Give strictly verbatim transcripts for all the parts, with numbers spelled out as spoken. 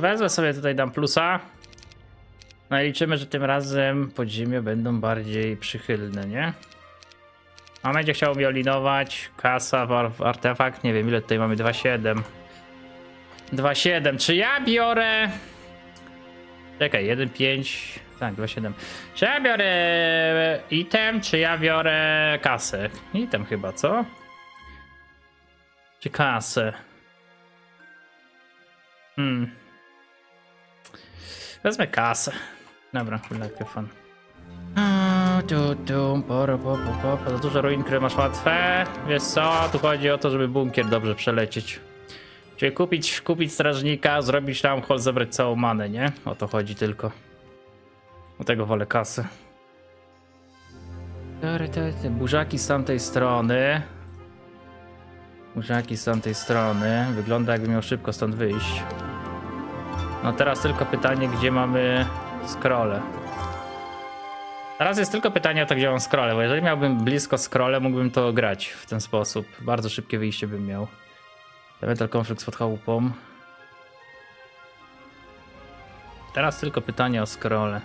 Wezmę sobie tutaj, dam plusa. No i liczymy, że tym razem podziemia będą bardziej przychylne, nie? A będzie chciał biolinować. Kasa, artefakt, nie wiem ile tutaj mamy, dwa przecinek siedem. dwa przecinek siedem, czy ja biorę... Czekaj, jeden przecinek pięć, tak, dwa przecinek siedem. Czy ja biorę item, czy ja biorę kasę? Item chyba, co? Czy kasę? Hmm. Wezmę kasę. Dobra, kurde, jakie fan. Tu, tu, poro, po, po, po. Za dużo ruin, które masz łatwe. Wiesz co, tu chodzi o to, żeby bunkier dobrze przelecieć. Czyli kupić, kupić strażnika, zrobić tam hol, zebrać całą manę, nie? O to chodzi tylko. O tego wolę kasę. Burzaki z tamtej strony. Burzaki z tamtej strony. Wygląda, jakby miał szybko stąd wyjść. No teraz tylko pytanie, gdzie mamy scrolle. Teraz jest tylko pytanie o to, gdzie mam scrolle, bo jeżeli miałbym blisko scrolle, mógłbym to grać w ten sposób. Bardzo szybkie wyjście bym miał. Elemental konflikt pod chałupą. Teraz tylko pytanie o scrolle.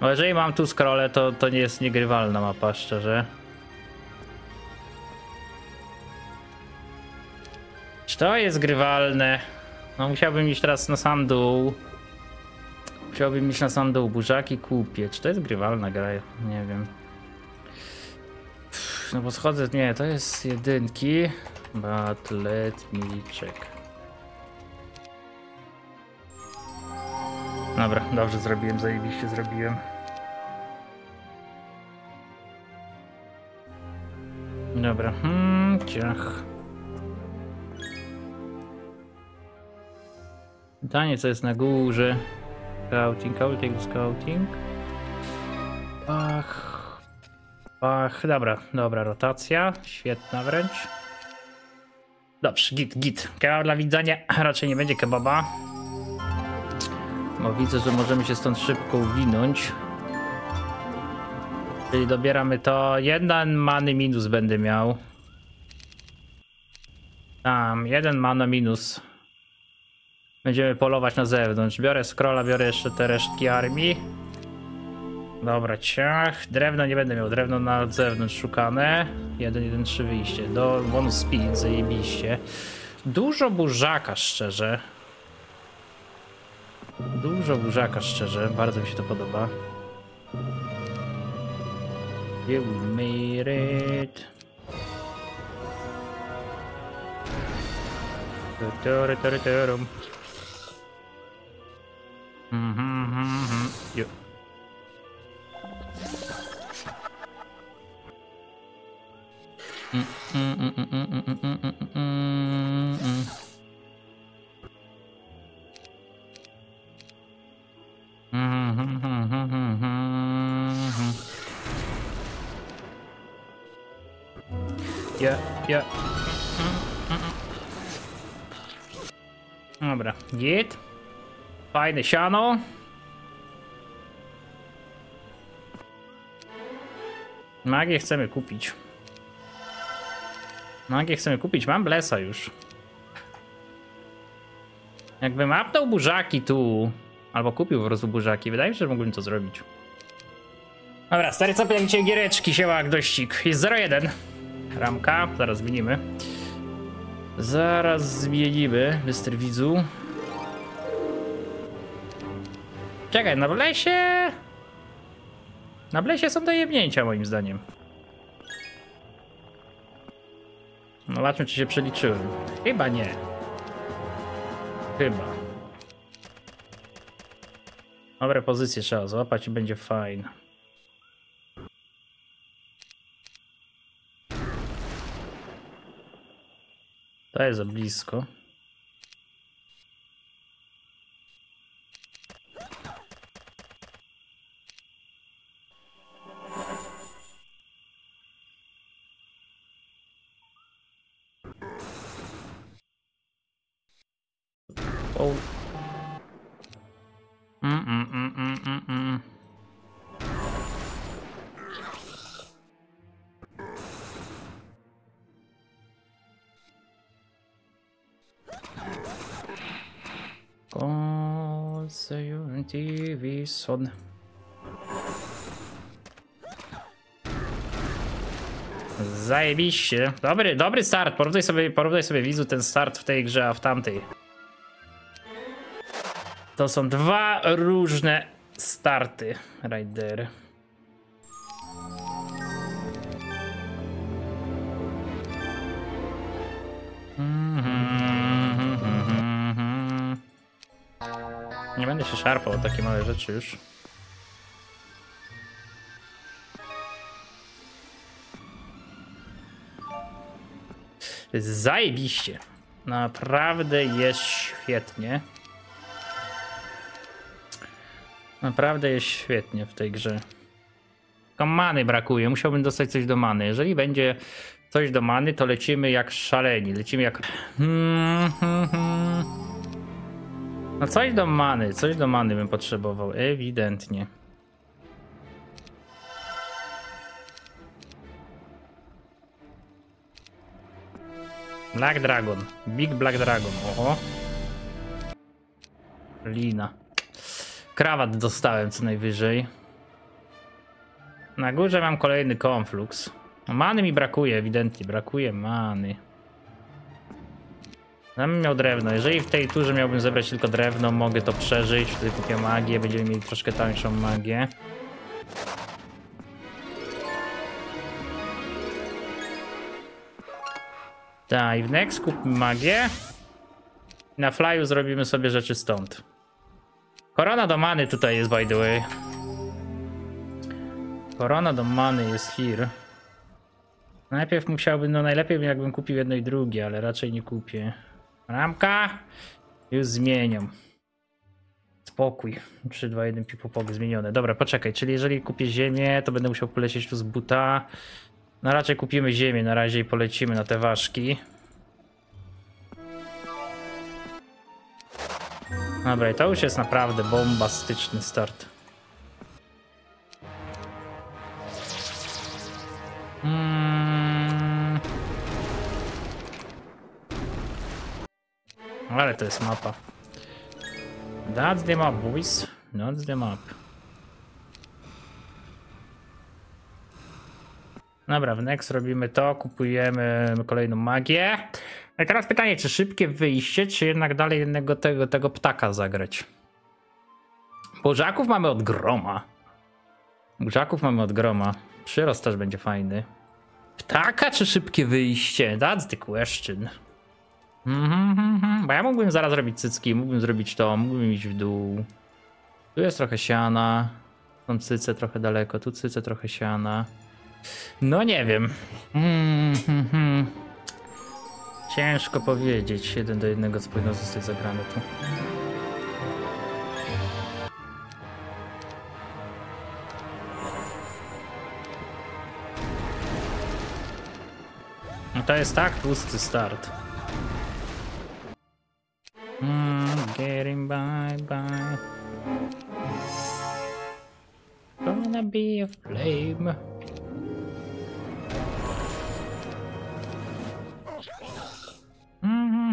No jeżeli mam tu scrolle, to, to nie jest niegrywalna mapa, szczerze. Czy to jest grywalne? No musiałbym iść teraz na sam dół. Musiałbym iść na sam dół. Burzaki kupię. Czy to jest grywalna gra? Nie wiem. No bo schodzę, nie, to jest jedynki. Batletniczek. Dobra, dobrze zrobiłem, zajebiście zrobiłem. Dobra, hmm, ciach. Pytanie, co jest na górze? Scouting, scouting, scouting. Ach. Ach, dobra, dobra, rotacja, świetna wręcz. Dobrze, git, git. Kebab dla widzenia, raczej nie będzie kebaba. Bo widzę, że możemy się stąd szybko uwinąć. Czyli dobieramy to, jeden many minus będę miał. Tam, jeden mana minus. Będziemy polować na zewnątrz, biorę scrolla, biorę jeszcze te resztki armii. Dobra, ciach. Drewno nie będę miał. Drewno na zewnątrz szukane. jeden jeden trzy wyjście. Do bonus speed, zajebiście. Dużo burzaka, szczerze. Dużo burzaka, szczerze. Bardzo mi się to podoba. You made it. Mhm, mhm, mhm. Mm, mm, mm, mm, mm, mm, mm, mm, mm, mm. Ja, ja. Dobra, git. Fajne siano. Magię chcemy kupić. Magię chcemy kupić, mam blesa już. Jakbym apnął burzaki tu, albo kupił po prostu burzaki, wydaje mi się, że mógłbym to zrobić. Dobra, stary, co powiem dzisiaj giereczki, siema Dościk. Jest zero jeden. Ramka, zaraz zmienimy. Zaraz zmienimy, mister widzu. Czekaj, na blesie... Na blesie są dojebnięcia, moim zdaniem. No zobaczmy, czy się przeliczyłem. Chyba nie. Chyba. Dobre pozycje trzeba złapać i będzie fajne. To jest za blisko. Konservativisson. Zajebiście. Dobry, dobry start. Porównaj sobie, porównaj sobie widzu ten start w tej grze, a w tamtej. To są dwa różne starty. Right there. Nie będę się szarpał o takie małe rzeczy już. Zajebiście. Naprawdę jest świetnie. Naprawdę jest świetnie w tej grze. Tylko many brakuje. Musiałbym dostać coś do many. Jeżeli będzie coś do many, to lecimy jak szaleni. Lecimy jak... No coś do many. Coś do many bym potrzebował. Ewidentnie. Black Dragon. Big Black Dragon. Oho. Lina. Krawat dostałem co najwyżej. Na górze mam kolejny konflux. Many mi brakuje, ewidentnie. Brakuje many. Ja bym miał drewno. Jeżeli w tej turze miałbym zebrać tylko drewno, mogę to przeżyć. Wtedy kupię magię. Będziemy mieli troszkę tańszą magię. Tak, i w next kupmy magię. Na flyu zrobimy sobie rzeczy stąd. Korona do many tutaj jest, by the way. Korona do many jest here. Najpierw musiałbym, no najlepiej jakbym kupił jedno i drugie, ale raczej nie kupię. Ramka? Już zmieniam. Spokój. trzy, dwa, jeden, pipopok zmienione. Dobra, poczekaj, czyli jeżeli kupię ziemię, to będę musiał polecieć tu z buta. No raczej kupimy ziemię na razie i polecimy na te ważki. Dobra, i to już jest naprawdę bombastyczny start. Hmm. Ale to jest mapa. That's the map, boys. That's the map. Dobra, w next robimy to, kupujemy kolejną magię. A teraz pytanie, czy szybkie wyjście, czy jednak dalej jednego tego, tego ptaka zagrać? Burzaków mamy od groma. Burzaków mamy od groma. Przyrost też będzie fajny. Ptaka czy szybkie wyjście? That's the question. Mm-hmm, mm-hmm. Bo ja mógłbym zaraz zrobić cycki, mógłbym zrobić to, mógłbym iść w dół. Tu jest trochę siana. Tam cyce trochę daleko, tu cyce trochę siana. No nie wiem. Mm, mm, mm. Ciężko powiedzieć. Jeden do jednego spójno zostaje zagrane tu. No to jest tak tłusty start. Mm, getting bye bye. Gonna be a flame. Hmm.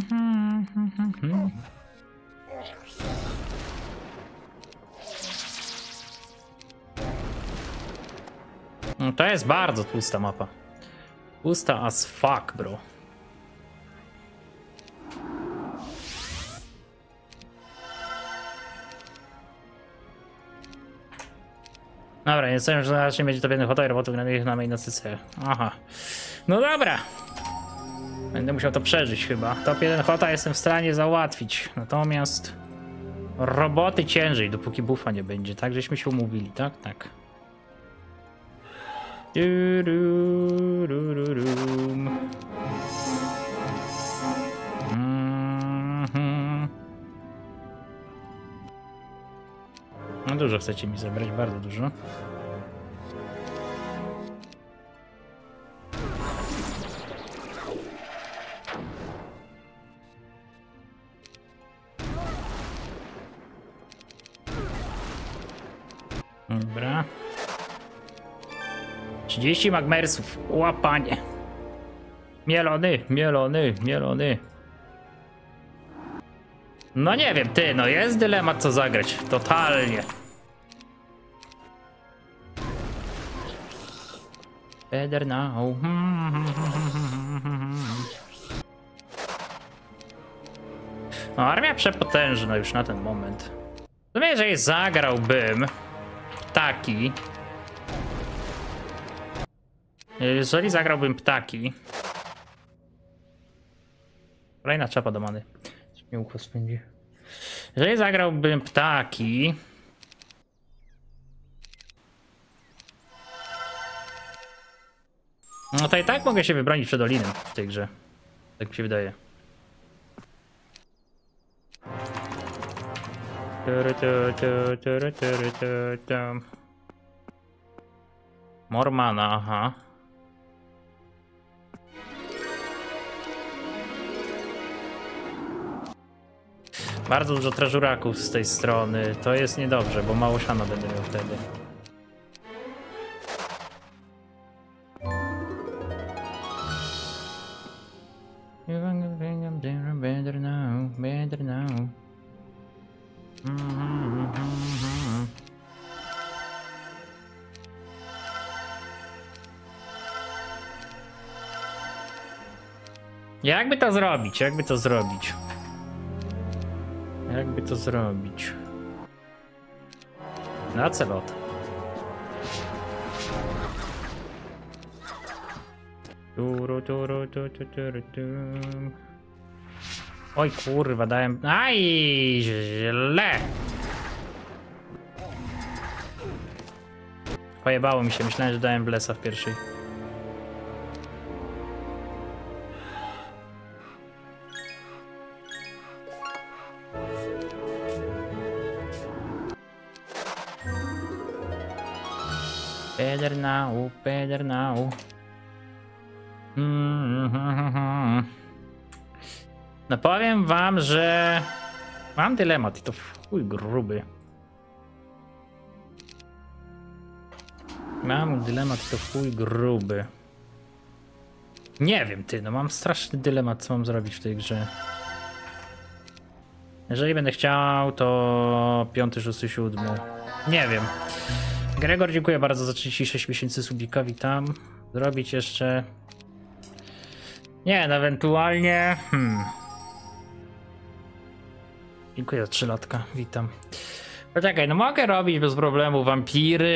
No to jest bardzo tłusta mapa. Tłusta as fuck, bro. Dobra, nie sądzę, że raczej będzie to biedny HotA i robotów granych na main na C C. Aha. No dobra. Będę musiał to przeżyć chyba. Top jeden HotA jestem w stanie załatwić. Natomiast roboty ciężej, dopóki buffa nie będzie. Tak, żeśmy się umówili, tak? Tak. No dużo chcecie mi zabrać, bardzo dużo. Dobra. trzydzieści magmersów. Łapanie. Mielony, mielony, mielony. No nie wiem, ty, no jest dylemat co zagrać, totalnie. Better now. No, armia przepotężna już na ten moment. W sumie, jeżeli zagrałbym ptaki, jeżeli zagrałbym ptaki, kolejna czapa do many. Nie układ spędzi. Jeżeli zagrałbym ptaki, no to i tak mogę się wybronić przed Olinem w tej grze. Tak mi się wydaje. Mormana, aha. Bardzo dużo treżuraków z tej strony. To jest niedobrze, bo mało siana będę miał wtedy. Jakby to zrobić? Jakby to zrobić? Jakby to zrobić? Na celot. Oj kurwa, dałem... Aj, źle! Pojebało mi się, myślałem, że dałem blesa w pierwszej. Better now, better now. Mm-hmm. No powiem wam, że mam dylemat i to w chuj gruby. Mam dylemat i to w chuj gruby. Nie wiem ty, no mam straszny dylemat co mam zrobić w tej grze. Jeżeli będę chciał to piąty, szósty, siódmy. Nie wiem. Gregor, dziękuję bardzo za trzydzieści sześć miesięcy subika, witam. Zrobić jeszcze... Nie, no ewentualnie... Hmm. Dziękuję za trzylatka, witam. Poczekaj, no mogę robić bez problemu wampiry.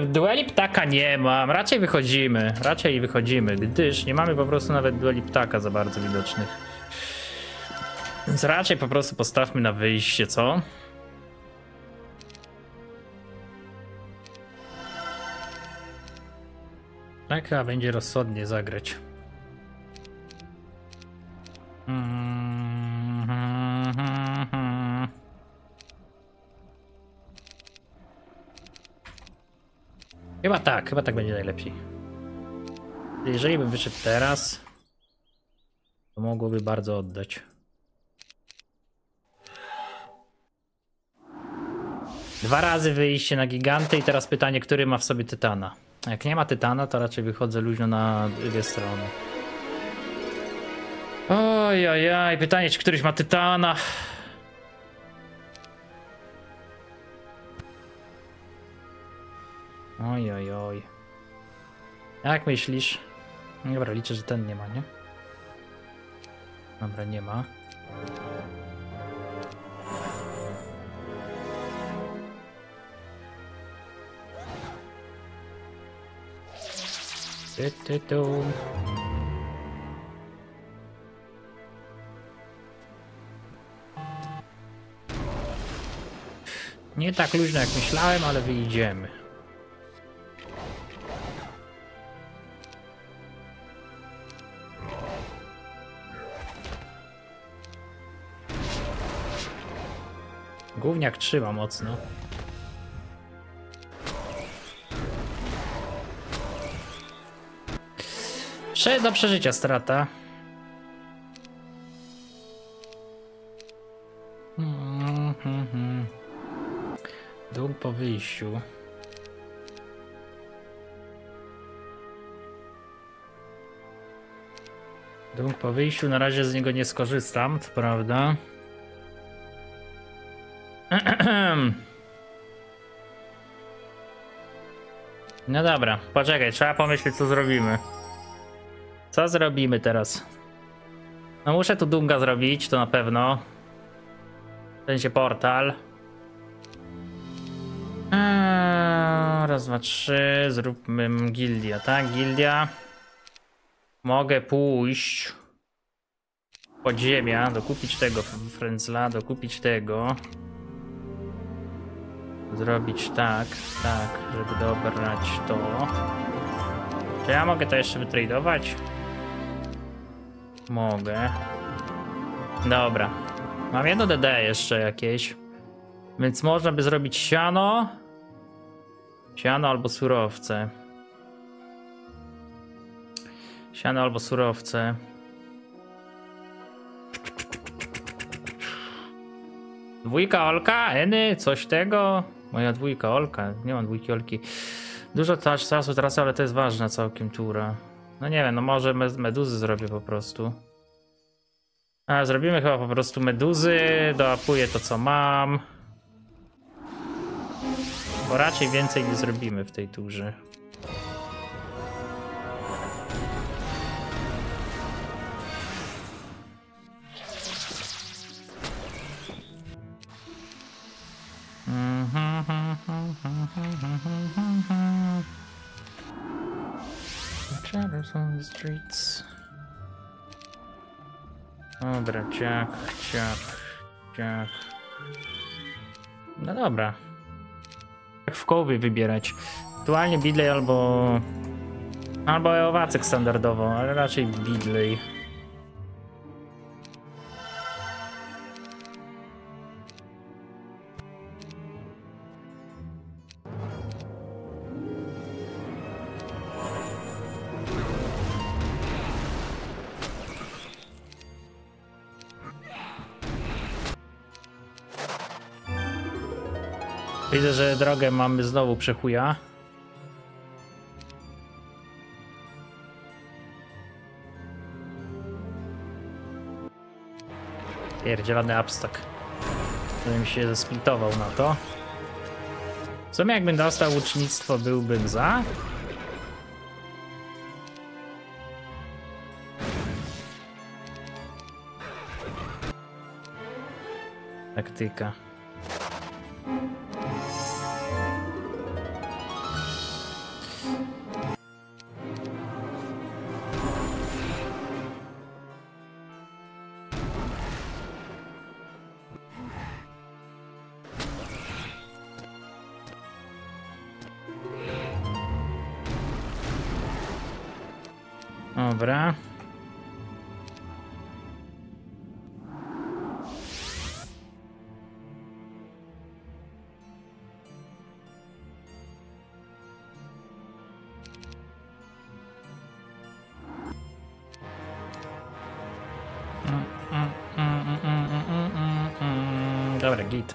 W dueli ptaka nie mam, raczej wychodzimy. Raczej wychodzimy, gdyż nie mamy po prostu nawet dueli ptaka za bardzo widocznych. Więc raczej po prostu postawmy na wyjście, co? Tak chyba będzie rozsądnie zagrać. Chyba tak, chyba tak będzie najlepiej. Jeżeli bym wyszedł teraz, to mogłoby bardzo oddać. Dwa razy wyjście na giganty i teraz pytanie, który ma w sobie tytana. Jak nie ma tytana, to raczej wychodzę luźno na dwie strony. Oj, oj, oj, pytanie, czy któryś ma tytana. Oj, oj, oj. Jak myślisz? Dobra, liczę, że ten nie ma, nie? Dobra, nie ma. Nie tak luźno jak myślałem, ale wyjdziemy. Gówniak trzyma mocno. Do przeżycia strata. Mm, mm, mm. Dług po wyjściu. Dług po wyjściu, na razie z niego nie skorzystam, co prawda. No dobra, poczekaj, trzeba pomyśleć, co zrobimy. Co zrobimy teraz? No muszę tu Dunga zrobić, to na pewno. Będzie portal. Eee, raz, dwa, trzy. Zróbmy gildia, tak? Gildia. Mogę pójść podziemia, dokupić tego frędzla, dokupić tego. Zrobić tak, tak, żeby dobrać to. Czy ja mogę to jeszcze wytradować? Mogę. Dobra. Mam jedno D D jeszcze jakieś. Więc można by zrobić siano. Siano albo surowce. Siano albo surowce. Dwójka Olka, Eny, coś tego. Moja dwójka Olka, nie mam dwójki Olki. Dużo czasu tracę, ale to jest ważna całkiem tura. No nie wiem, no może meduzy zrobię po prostu. A zrobimy chyba po prostu meduzy, dołapuję to, co mam. Bo raczej więcej nie zrobimy w tej turze. Shadows on the streets. Dobra, ciach, ciach, ciach. No dobra. Jak w kołowie wybierać. Aktualnie Bidley albo... Albo owacek standardowo, ale raczej Bidley. Widzę, że drogę mamy znowu przechuja. Pierdzielany abstak. Bym się zesplitował na to. W sumie jakbym dostał łucznictwo, byłbym za. Taktyka. Dobra. Dobra, git.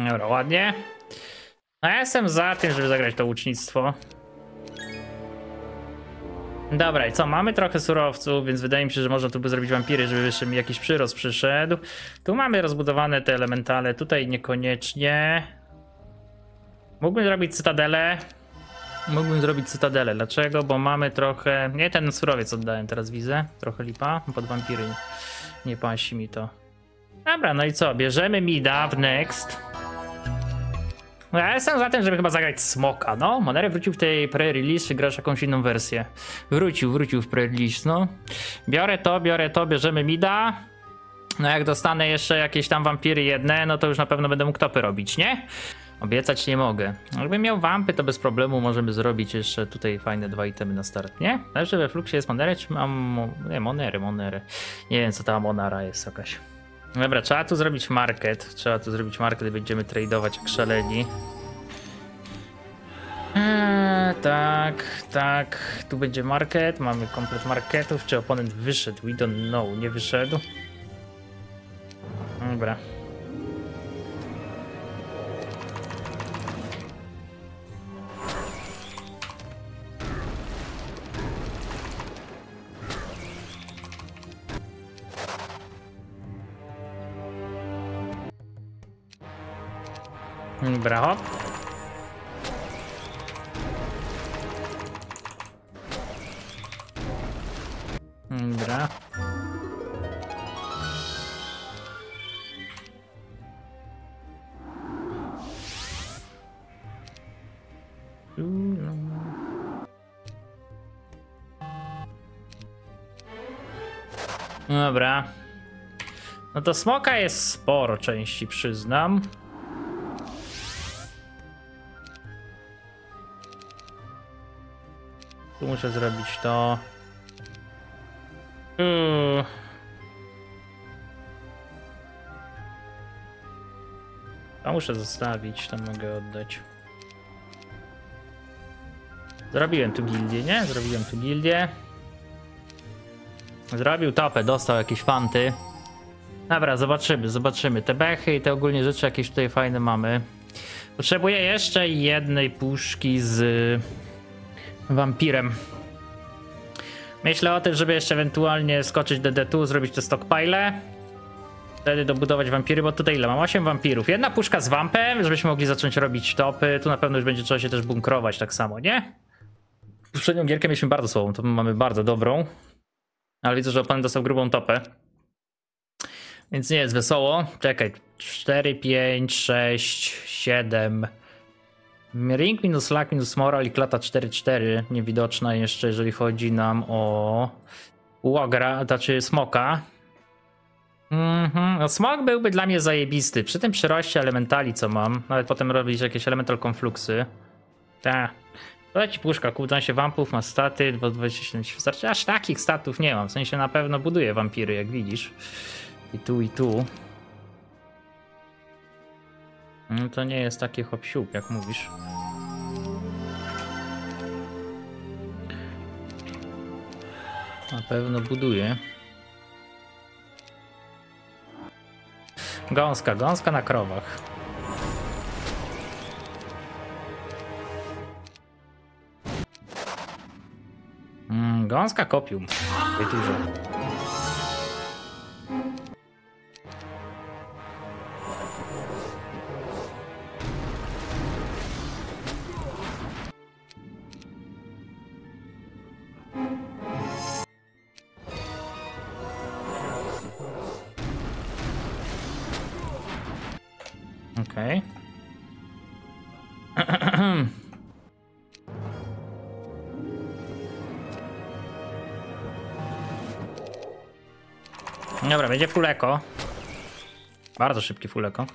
Dobra, ładnie. No ja jestem za tym, żeby zagrać to łucznictwo. Dobra, i co? Mamy trochę surowców, więc wydaje mi się, że można tu by zrobić wampiry, żeby jeszcze mi jakiś przyrost przyszedł. Tu mamy rozbudowane te elementale, tutaj niekoniecznie. Mógłbym zrobić cytadelę. Mógłbym zrobić cytadelę. Dlaczego? Bo mamy trochę... Nie, ten surowiec oddałem, teraz widzę. Trochę lipa. Pod wampiry nie pasi mi to. Dobra, no i co? Bierzemy mida w next. No ja jestem za tym, żeby chyba zagrać smoka, no. Monary wrócił w tej pre-release, czy grasz jakąś inną wersję? Wrócił, wrócił w pre-release, no. Biorę to, biorę to, bierzemy mida. No jak dostanę jeszcze jakieś tam wampiry jedne, no to już na pewno będę mógł topy robić, nie? Obiecać nie mogę. Jakbym miał wampy, to bez problemu możemy zrobić jeszcze tutaj fajne dwa itemy na start, nie? Znaczy we Fluxie jest Monary, czy mam... Nie, Monery, Monery. Nie wiem, co ta Monara jest jakaś. Dobra, trzeba tu zrobić market. Trzeba tu zrobić market i będziemy tradeować jak szaleni. Eee, tak, tak. Tu będzie market. Mamy komplet marketów. Czy oponent wyszedł? We don't know. Nie wyszedł. Dobra. Dobra, hop. Dobra. Dobra. No to smoka jest sporo części, przyznam. Tu muszę zrobić to. Uuu. To muszę zostawić, to mogę oddać. Zrobiłem tu gildię, nie? Zrobiłem tu gildię. Zrobił topę, dostał jakieś fanty. Dobra, zobaczymy, zobaczymy. Te bechy i te ogólnie rzeczy jakieś tutaj fajne mamy. Potrzebuję jeszcze jednej puszki z... wampirem. Myślę o tym, żeby jeszcze ewentualnie skoczyć do D D dwa, zrobić te stockpile. Wtedy dobudować wampiry, bo tutaj ile mam? osiem wampirów. Jedna puszka z wampem, żebyśmy mogli zacząć robić topy. Tu na pewno już będzie trzeba się też bunkrować tak samo, nie? Poprzednią gierkę mieliśmy bardzo słabą, to mamy bardzo dobrą. Ale widzę, że oponent dostał grubą topę. Więc nie jest wesoło. Czekaj. cztery, pięć, sześć, siedem... Ring minus luck minus moral i klata cztery cztery niewidoczna jeszcze, jeżeli chodzi nam o łogra, znaczy smoka. Mm-hmm. No, smok byłby dla mnie zajebisty. Przy tym przyroście elementali, co mam, nawet potem robić jakieś elemental konfluksy. Tak. Leci puszka, kłócą się wampów, ma staty, dwadzieścia siedem wystarczy. Aż takich statów nie mam, w sensie na pewno buduję wampiry, jak widzisz. I tu, i tu. No to nie jest taki hop-siup, jak mówisz. Na pewno buduje. Gąska, gąska na krowach. Mm, gąska kopium. Dużo. Okej. Okay. Dobra, będzie full eco. Bardzo szybki full eco.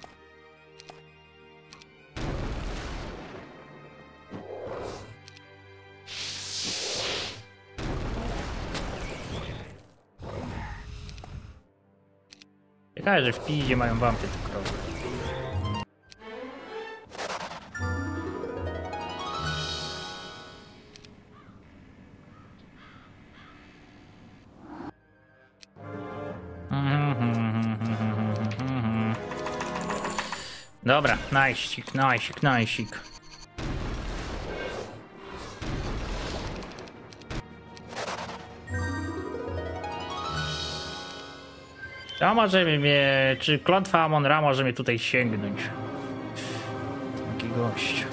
Ciekawe, że w piździe mają wampy te krowy. Dobra, najsik, najsik, najsik. To może mnie... Czy klątwa Amon-Ra może mnie tutaj sięgnąć? Taki gość.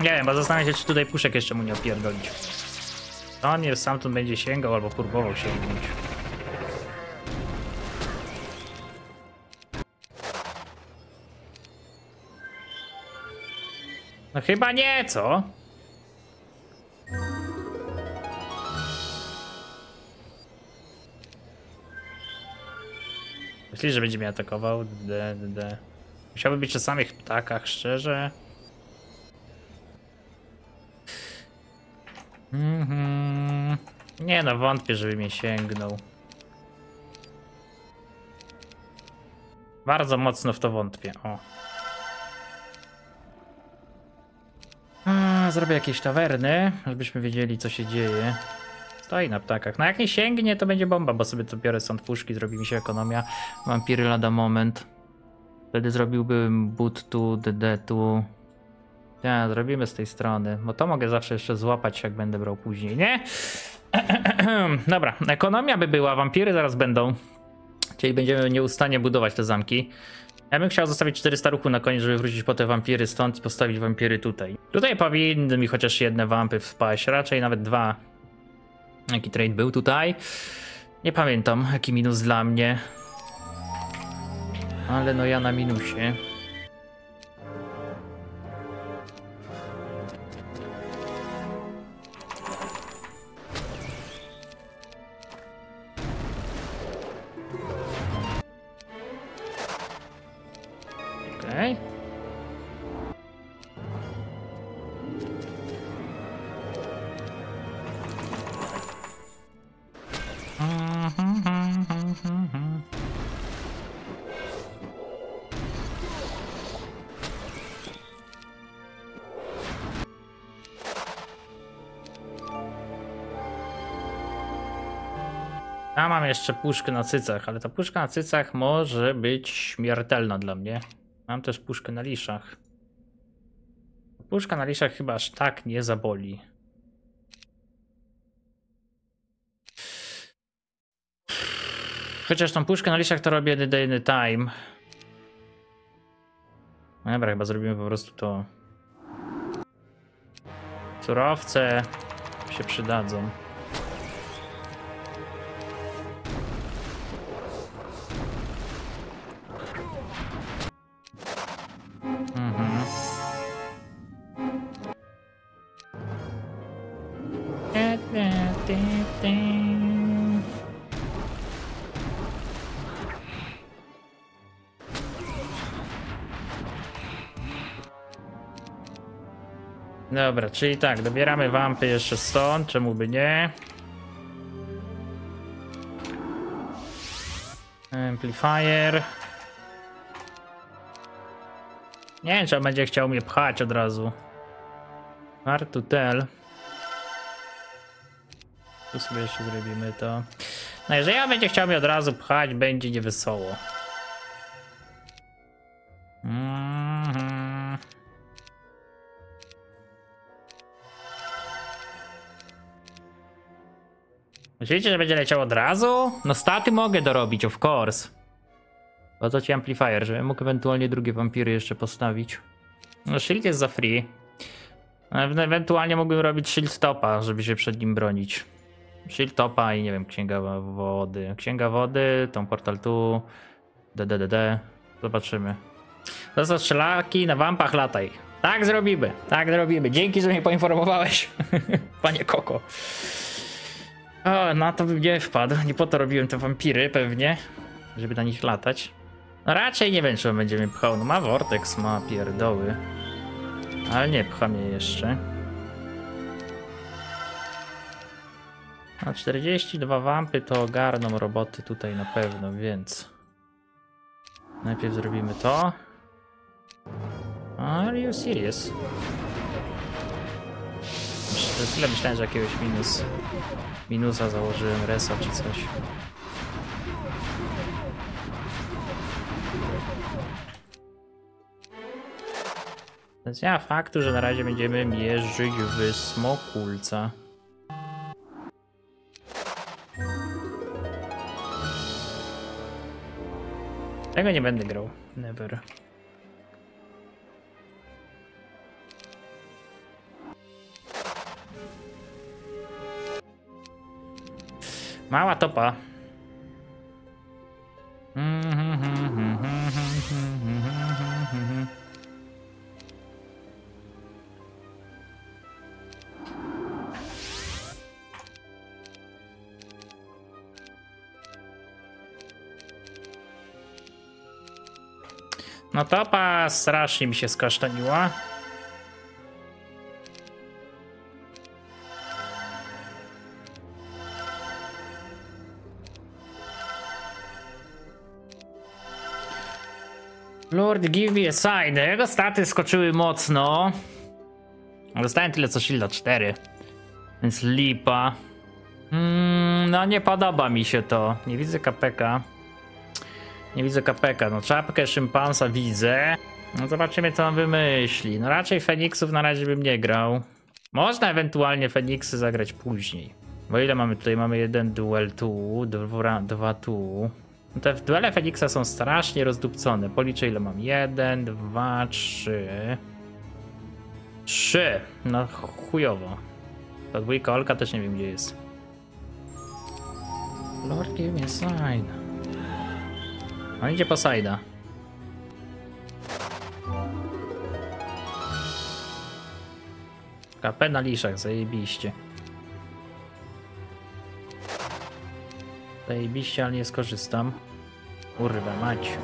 Nie wiem, bo zastanawiam się, czy tutaj puszek jeszcze mu nie opierdolić. On nie sam tu będzie sięgał albo próbował sięgnąć. No chyba nie, co? Myślisz, że będzie mnie atakował? D, d, d. Musiałby być o samych ptakach, szczerze. Mm-hmm. Nie no, wątpię, żeby mnie sięgnął. Bardzo mocno w to wątpię. O. A, zrobię jakieś tawerny, żebyśmy wiedzieli, co się dzieje. Stoi na ptakach. No jak nie sięgnie, to będzie bomba, bo sobie to biorę stąd puszki, zrobi mi się ekonomia. Mam piryla da moment. Wtedy zrobiłbym but tu, dd tu. Ja, zrobimy z tej strony, bo to mogę zawsze jeszcze złapać, jak będę brał później, nie? Dobra, ekonomia by była, wampiry zaraz będą. Czyli będziemy nieustannie budować te zamki. Ja bym chciał zostawić czterysta ruchu na koniec, żeby wrócić po te wampiry stąd i postawić wampiry tutaj. Tutaj powinny mi chociaż jedne wampy wpaść, raczej nawet dwa. Jaki trade był tutaj? Nie pamiętam, jaki minus dla mnie. Ale no ja na minusie. Ja mam jeszcze puszkę na cycach, ale ta puszka na cycach może być śmiertelna dla mnie. Mam też puszkę na liszach. Puszka na liszach chyba aż tak nie zaboli. Chociaż tą puszkę na liszach to robię jedyny time. Dobra, chyba zrobimy po prostu to. Surowce się przydadzą. Dobra, czyli tak, dobieramy wampy jeszcze stąd, czemu by nie? Amplifier. Nie wiem, czy on będzie chciał mnie pchać od razu. Hard to tell. Tu sobie jeszcze zrobimy to. No jeżeli on będzie chciał mnie od razu pchać, będzie niewesoło. Myślicie, że będzie leciał od razu? No staty mogę dorobić, of course. Po co ci amplifier, żebym mógł ewentualnie drugie wampiry jeszcze postawić. No shield jest za free. Ewentualnie mógłbym robić shield topa, żeby się przed nim bronić. Shield topa i nie wiem, księga wody. Księga wody, tą portal tu. D D D D. Zobaczymy. Zostaw szlaki, na wampach lataj. Tak zrobimy, tak zrobimy. Dzięki, że mnie poinformowałeś. Panie Koko. O, na to bym nie wpadł. Nie po to robiłem te wampiry pewnie, żeby na nich latać. No raczej nie wiem, czy on będzie mnie pchał. No ma vortex, ma pierdoły. Ale nie pcha mnie jeszcze. A czterdzieści dwa wampy to ogarną roboty tutaj na pewno, więc... Najpierw zrobimy to. Are you serious? To jest tyle, myślałem, że jakiegoś minus. Minusa założyłem, resa czy coś. Więc ja faktu, że na razie będziemy mierzyć w Smokulca. Tego nie będę grał. Never. Mała topa. No topa strasznie mi się skasztaniła. Lord, give me a sign. Jego staty skoczyły mocno. Dostałem tyle co Shielda cztery. Więc lipa. Mm, no nie podoba mi się to. Nie widzę K P K. Nie widzę K P K. No czapkę szympansa widzę. No zobaczymy co on wymyśli. No raczej Feniksów na razie bym nie grał. Można ewentualnie Feniksy zagrać później. Bo ile mamy tutaj? Mamy jeden duel tu, dwa, dwa tu. No te duele Feniksa są strasznie rozdupcone. Policzę ile mam. Jeden, dwa, trzy. Trzy. No chujowo. Ta dwójka Olka też nie wiem gdzie jest. Lord give me a sign. On idzie po Sajda. K P na liszach, zajebiście. Zajebiście, ale nie skorzystam. Kurwa mać.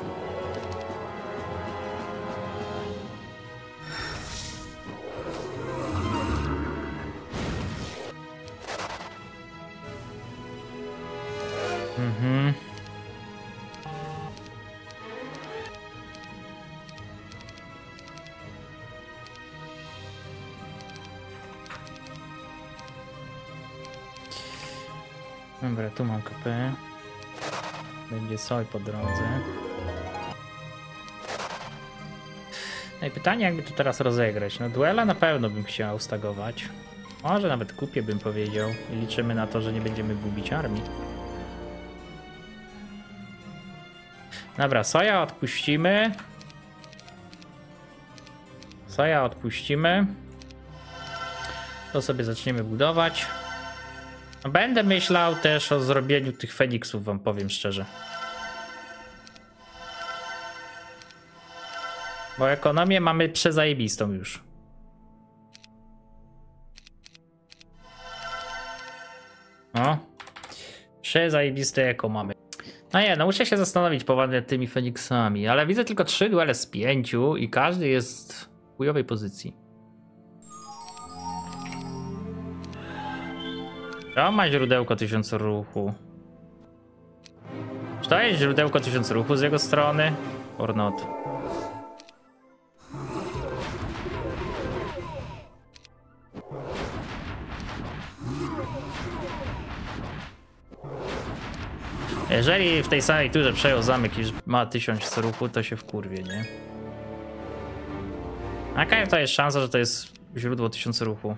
Mhm. Dobra, tu mam K P. Będzie soj po drodze. No i pytanie, jakby to teraz rozegrać. No duela na pewno bym chciał stagować. Może nawet kupię, bym powiedział. I liczymy na to, że nie będziemy gubić armii. Dobra, soja odpuścimy. Soja odpuścimy. To sobie zaczniemy budować. Będę myślał też o zrobieniu tych Feniksów, wam powiem szczerze. Bo ekonomię mamy przezajebistą już. No. Przezajebiste eko mamy. No nie, no muszę się zastanowić poważnie tymi Feniksami, ale widzę tylko trzy duele z pięciu i każdy jest w chujowej pozycji. To ma źródełko tysiąc ruchu. Czy to jest źródełko tysiąc ruchu z jego strony? Or not. Jeżeli w tej samej turze przejął zamek i ma tysiąc ruchu, to się wkurwie, nie? Jaka to jest szansa, że to jest źródło tysiąc ruchu?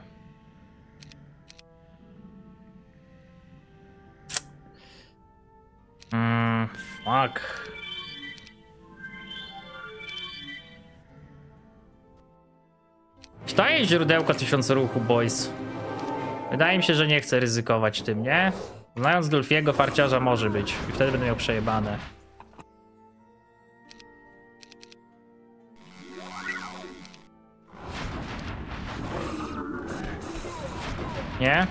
Mmm, fuck. Czy to jest źródełko tysiąc ruchu, boys? Wydaje mi się, że nie chcę ryzykować tym, nie? Znając Dolfiego, farciarza może być. I wtedy będę miał przejebane. Nie?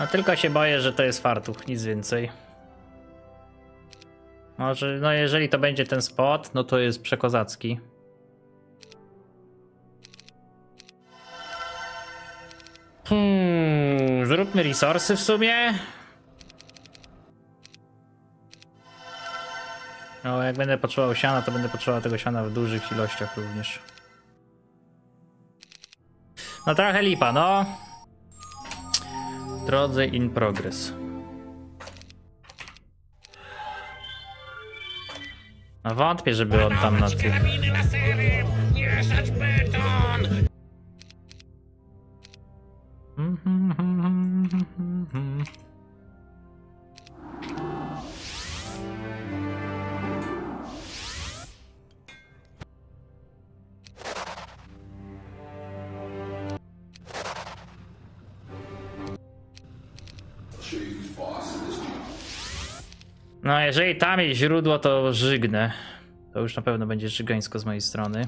No tylko się boję, że to jest fartuch, nic więcej. Może, no jeżeli to będzie ten spot, no to jest przekozacki. Hmm, zróbmy resursy w sumie. No jak będę potrzebował siana, to będę potrzebował tego siana w dużych ilościach również. No trochę lipa, no. Drodzy in progress. No wątpię, żeby on tam na tym. No, jeżeli tam jest źródło, to żygnę. To już na pewno będzie żygańsko z mojej strony.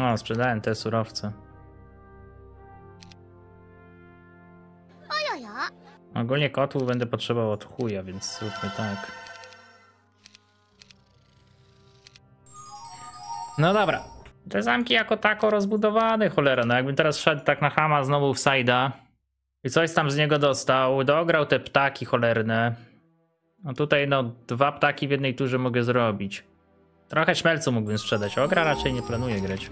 O, sprzedałem te surowce. Ogólnie kotłów będę potrzebował od chuja, więc zróbmy tak. No dobra. Te zamki jako tako rozbudowane, cholera. No jakbym teraz szedł tak na chama znowu w sajda i coś tam z niego dostał, dograł te ptaki cholerne. No tutaj no dwa ptaki w jednej turze mogę zrobić. Trochę szmelcu mógłbym sprzedać, ogra raczej nie planuję grać.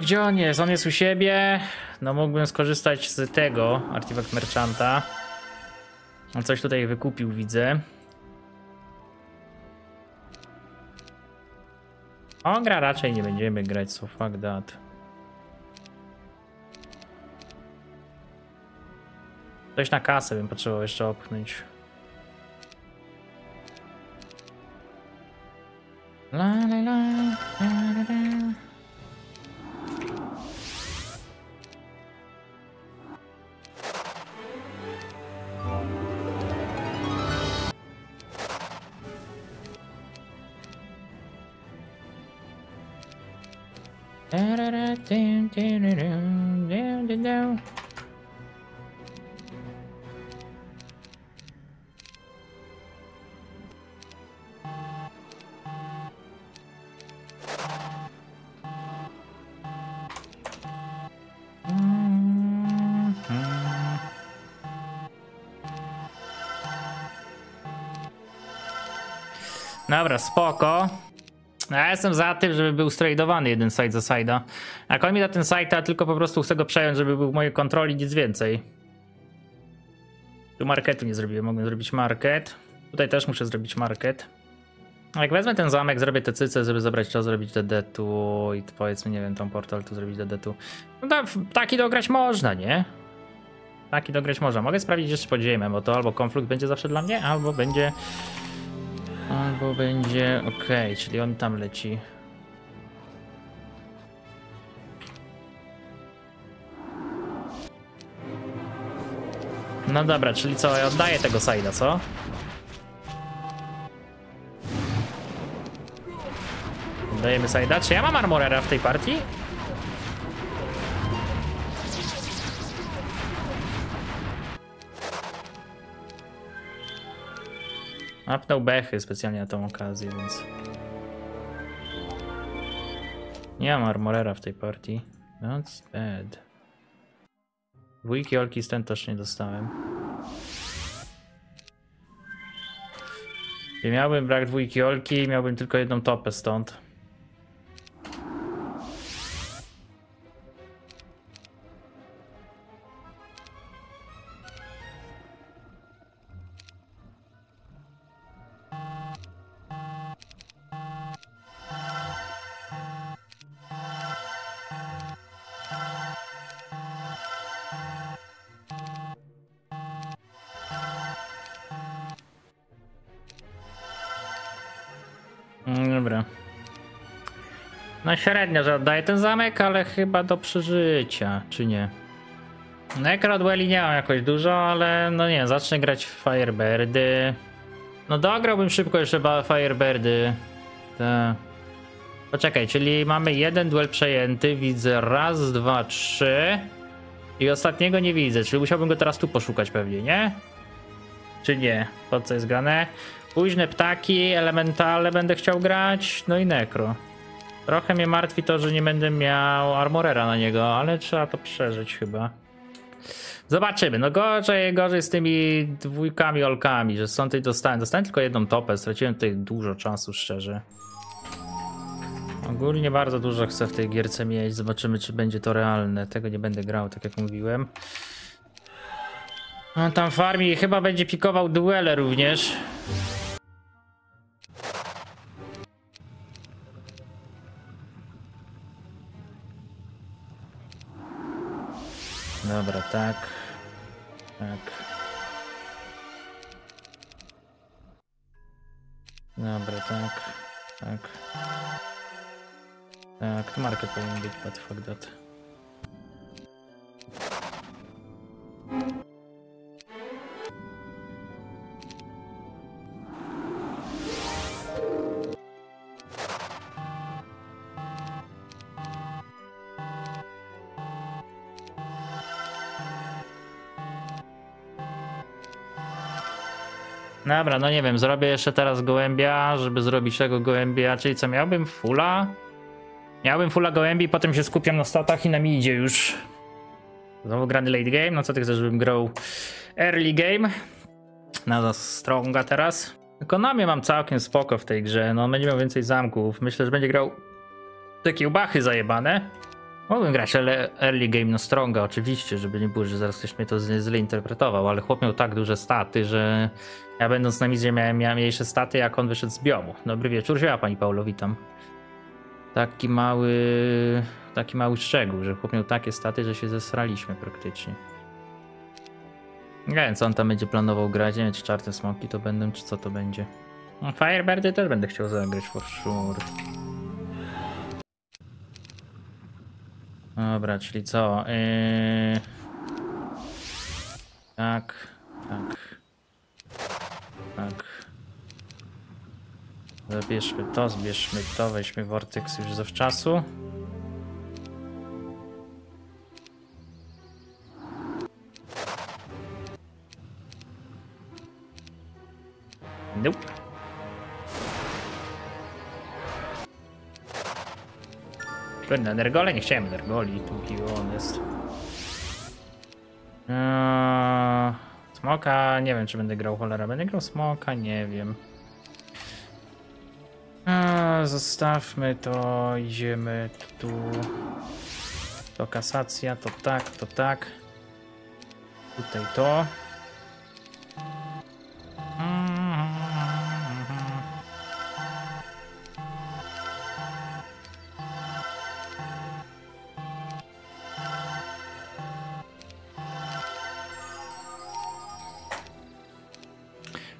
Gdzie on jest? On jest u siebie. No mógłbym skorzystać z tego artefakt merchanta. On coś tutaj wykupił, widzę. O, gra raczej nie będziemy grać, so fuck that. Coś na kasę bym potrzebował jeszcze opchnąć. La, la, la, la, la. Dobra, spoko. Ja jestem za tym, żeby był strajdowany jeden side za side'a. Jak on mi da ten side'a, tylko po prostu chcę go przejąć, żeby był w mojej kontroli, nic więcej. Tu marketu nie zrobiłem, mogłem zrobić market. Tutaj też muszę zrobić market. Jak wezmę ten zamek, zrobię te cyce, żeby zabrać czas, zrobić D D tu i powiedzmy, nie wiem, tą portal tu zrobić D D tu. No to taki dograć można, nie? Taki dograć można. Mogę sprawdzić jeszcze podziemiem, bo to albo konflikt będzie zawsze dla mnie, albo będzie... Albo będzie ok, czyli on tam leci. No dobra, czyli co, ja oddaję tego side'a, co? Oddajemy side'a. Czy ja mam armorera w tej partii? Napnął bechy specjalnie na tą okazję, więc... Nie mam armorera w tej partii. Not bad. Dwójki olki stąd też nie dostałem. I miałbym brak dwójki olki i miałbym tylko jedną topę stąd. Dobra. No średnio, że oddaję ten zamek, ale chyba do przeżycia, czy nie? Necrodwelli nie mam jakoś dużo, ale no nie, zacznę grać w Firebirdy. No dograłbym szybko jeszcze Firebirdy. Ta. Poczekaj, czyli mamy jeden duel przejęty, widzę raz, dwa, trzy. I ostatniego nie widzę, czyli musiałbym go teraz tu poszukać pewnie, nie? Czy nie? Po co jest grane? Późne ptaki, elementale będę chciał grać, no i nekro. Trochę mnie martwi to, że nie będę miał armorera na niego, ale trzeba to przeżyć chyba. Zobaczymy, no gorzej, gorzej z tymi dwójkami olkami, że stąd tutaj dostałem. Dostałem tylko jedną topę, straciłem tutaj dużo czasu, szczerze. Ogólnie bardzo dużo chcę w tej gierce mieć, zobaczymy czy będzie to realne. Tego nie będę grał, tak jak mówiłem. On tam farmi i chyba będzie pikował duele również. Dobra, tak. Tak. Dobra, tak, tak. Tak, to market powinien być, but fuck that. Dobra, no nie wiem, zrobię jeszcze teraz gołębia, żeby zrobić tego gołębia, czyli co, miałbym fulla? Miałbym fulla gołębi, potem się skupiam na statach i na mi idzie już. Znowu grany late game, no co ty chcesz, żebym grał early game? Na no, stronga teraz. Konami mam całkiem spoko w tej grze, no będzie miał więcej zamków, myślę, że będzie grał te kiełbachy zajebane. Mogłem grać early game na stronga oczywiście, żeby nie było, że zaraz ktoś mnie to źle interpretował, ale chłop miał tak duże staty, że ja będąc na mizie miałem, miałem mniejsze staty, jak on wyszedł z biomu. Dobry wieczór, ja pani Paulo, witam. Taki mały, taki mały szczegół, że chłop miał takie staty, że się zesraliśmy praktycznie. Nie wiem, co on tam będzie planował grać, nie wiem, czy czarne smoki to będą, czy co to będzie. Firebirdy też będę chciał zagrać, for sure. Dobra, czyli co? Eee... Tak, tak, tak. Zabierzmy to, zbierzmy to, weźmy Vortex już zawczasu. Nope. Na Nergole? Nie chciałem Nergoli, tu on jest. Eee, smoka? Nie wiem, czy będę grał cholera. Będę grał smoka? Nie wiem. Eee, zostawmy to, idziemy tu. To kasacja, to tak, to tak. Tutaj to.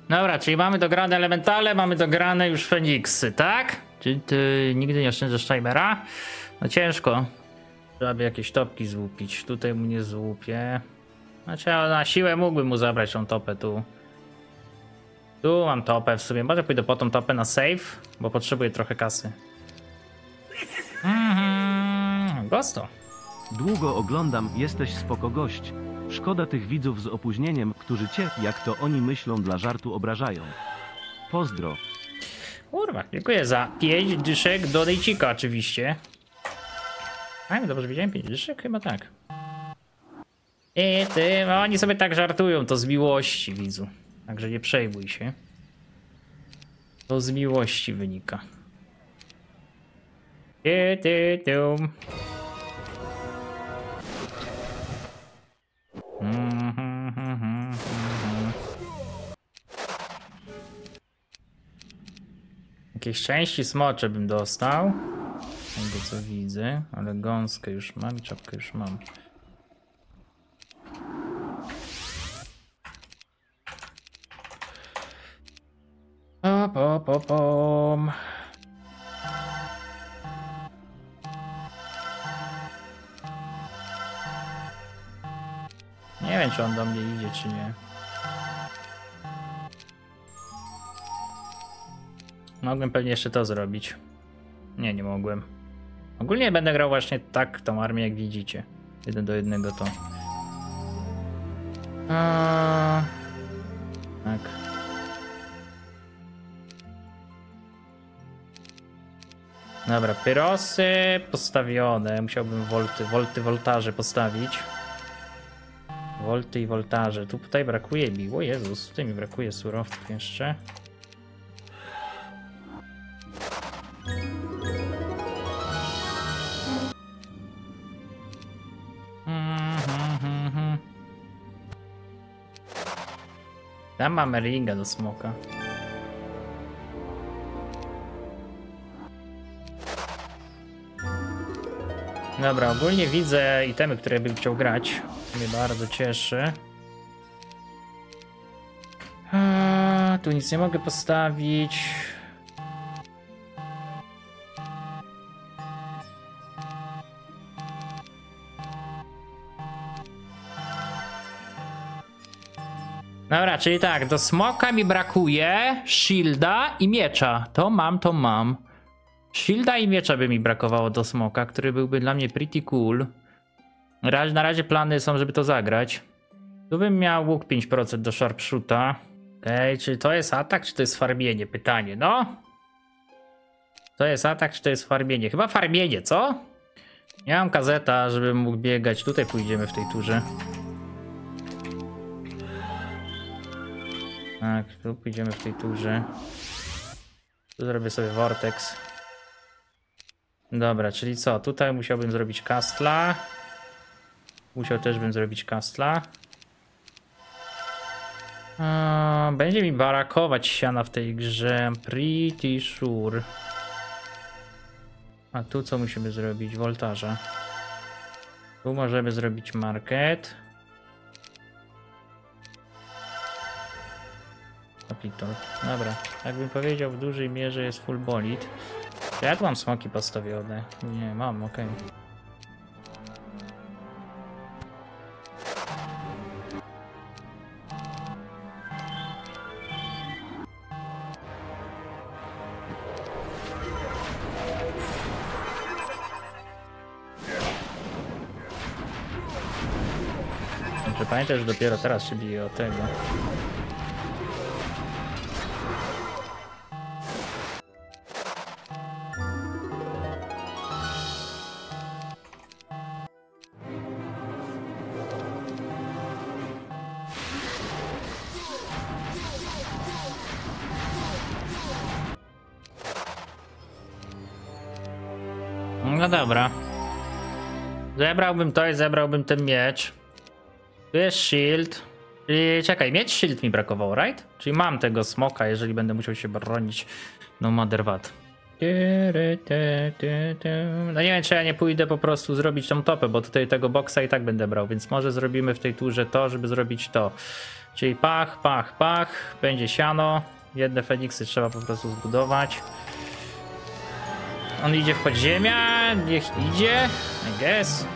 Dobra, czyli mamy dograne elementale, mamy dograne już Feniksy, tak? Czy ty nigdy nie oszczędzasz timera? No ciężko. Trzeba by jakieś topki złupić. Tutaj mu nie złupię. Znaczy na siłę mógłbym mu zabrać tą topę tu. Tu mam topę w sumie. Może pójdę po tą topę na save, bo potrzebuję trochę kasy. Mhm, gosto. Długo oglądam, jesteś spoko gość. Szkoda tych widzów z opóźnieniem, którzy cię, jak to oni myślą, dla żartu obrażają. Pozdro. Kurwa, dziękuję za pięć dyszek do Dejcika oczywiście. A ja dobrze widziałem pięć dyszek? Chyba tak. I ty, no oni sobie tak żartują, to z miłości widzu. Także nie przejmuj się. To z miłości wynika. Ty, ty, tum. Jakieś części smocze bym dostał. Tego co widzę, ale gąskę już mam i czapkę już mam. Pa, pa, pa, pom. Nie wiem, czy on do mnie idzie, czy nie. Mogłem pewnie jeszcze to zrobić. Nie, nie mogłem. Ogólnie będę grał właśnie tak tą armię, jak widzicie. Jeden do jednego to. A... Tak. Dobra, pyrosy postawione. Musiałbym wolty, wolty, woltaże postawić. Wolty i woltaże. Tu tutaj brakuje mi. O Jezus, tutaj mi brakuje surowców jeszcze. Tam mamy ringa do smoka. Dobra, ogólnie widzę itemy, które bym chciał grać. To mnie bardzo cieszy. A, tu nic nie mogę postawić. Dobra, czyli tak, do smoka mi brakuje shielda i miecza. To mam, to mam. Shielda i miecza by mi brakowało do smoka, który byłby dla mnie pretty cool. Na razie plany są, żeby to zagrać. Tu bym miał łuk pięć procent do sharpshoota. Okej, czy to jest atak, czy to jest farmienie? Pytanie, no. To jest atak, czy to jest farmienie? Chyba farmienie, co? Ja mam kazeta, żebym mógł biegać. Tutaj pójdziemy w tej turze. Tak, tu pójdziemy w tej turze. Tu zrobię sobie vortex. Dobra, czyli co? Tutaj musiałbym zrobić castla. Musiał też bym zrobić castla. Eee, będzie mi barakować siana w tej grze. Pretty sure. A tu co musimy zrobić? Woltarza. Tu możemy zrobić market. Kapitol. Dobra. Jakbym powiedział, w dużej mierze jest full bolid. Ja tu mam smoki postawione. Nie, mam, okej. Okay. Pamiętaj, że dopiero teraz się bije o tego. No dobra. Zebrałbym to i zebrałbym ten miecz. Tu jest shield. I czekaj, mieć shield mi brakowało, right? Czyli mam tego smoka, jeżeli będę musiał się bronić. No maderwat. No nie wiem, czy ja nie pójdę po prostu zrobić tą topę, bo tutaj tego boksa i tak będę brał, więc może zrobimy w tej turze to, żeby zrobić to. Czyli pach, pach, pach. Będzie siano. Jedne feniksy trzeba po prostu zbudować. On idzie w podziemia. Niech idzie. I guess.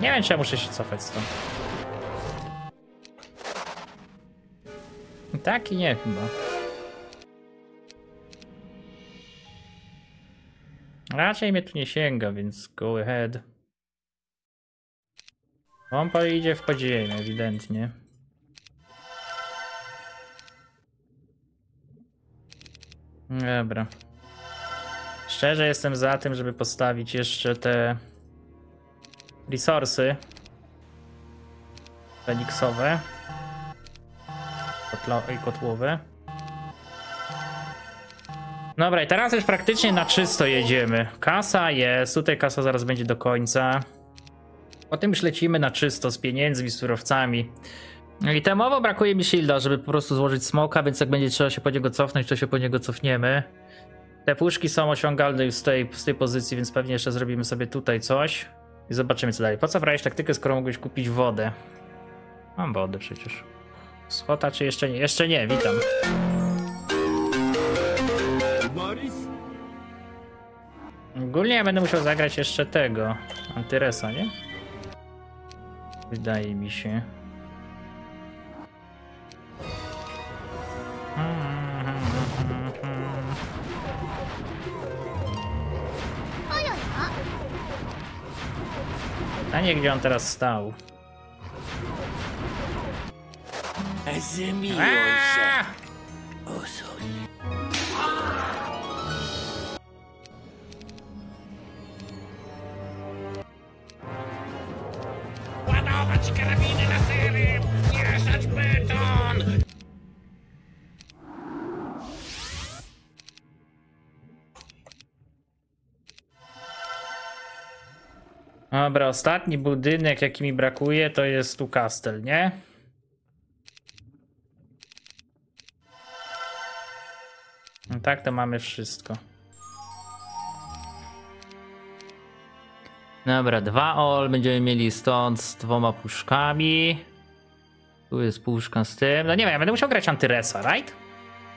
Nie wiem, czy ja muszę się cofać stąd. Tak i nie chyba. Raczej mnie tu nie sięga, więc go ahead. On pojedzie w podziemie, ewidentnie. Dobra. Szczerze jestem za tym, żeby postawić jeszcze te... resursy feniksowe i kotłowe. Dobra, i teraz już praktycznie na czysto jedziemy. Kasa jest, tutaj kasa zaraz będzie do końca. Potem już lecimy na czysto z pieniędzmi, z surowcami. I temowo brakuje mi shielda, żeby po prostu złożyć smoka, więc jak będzie trzeba się po niego cofnąć, to się po niego cofniemy. Te puszki są osiągalne już z tej, z tej pozycji, więc pewnie jeszcze zrobimy sobie tutaj coś. I zobaczymy co dalej. Po co brałeś taktykę, skoro mogłeś kupić wodę? Mam wodę przecież. Z HotA czy jeszcze nie? Jeszcze nie, witam. Ogólnie ja będę musiał zagrać jeszcze tego. Antyresa, nie? Wydaje mi się. A nie, gdzie on teraz stał. Zmiłuj się. Ładować karabiny na serii, mieszać beton. Dobra, ostatni budynek, jaki mi brakuje, to jest tu kastel, nie? No tak, to mamy wszystko. Dobra, dwa all będziemy mieli stąd z dwoma puszkami. Tu jest puszka z tym. No nie wiem, ja będę musiał grać antyresa, right?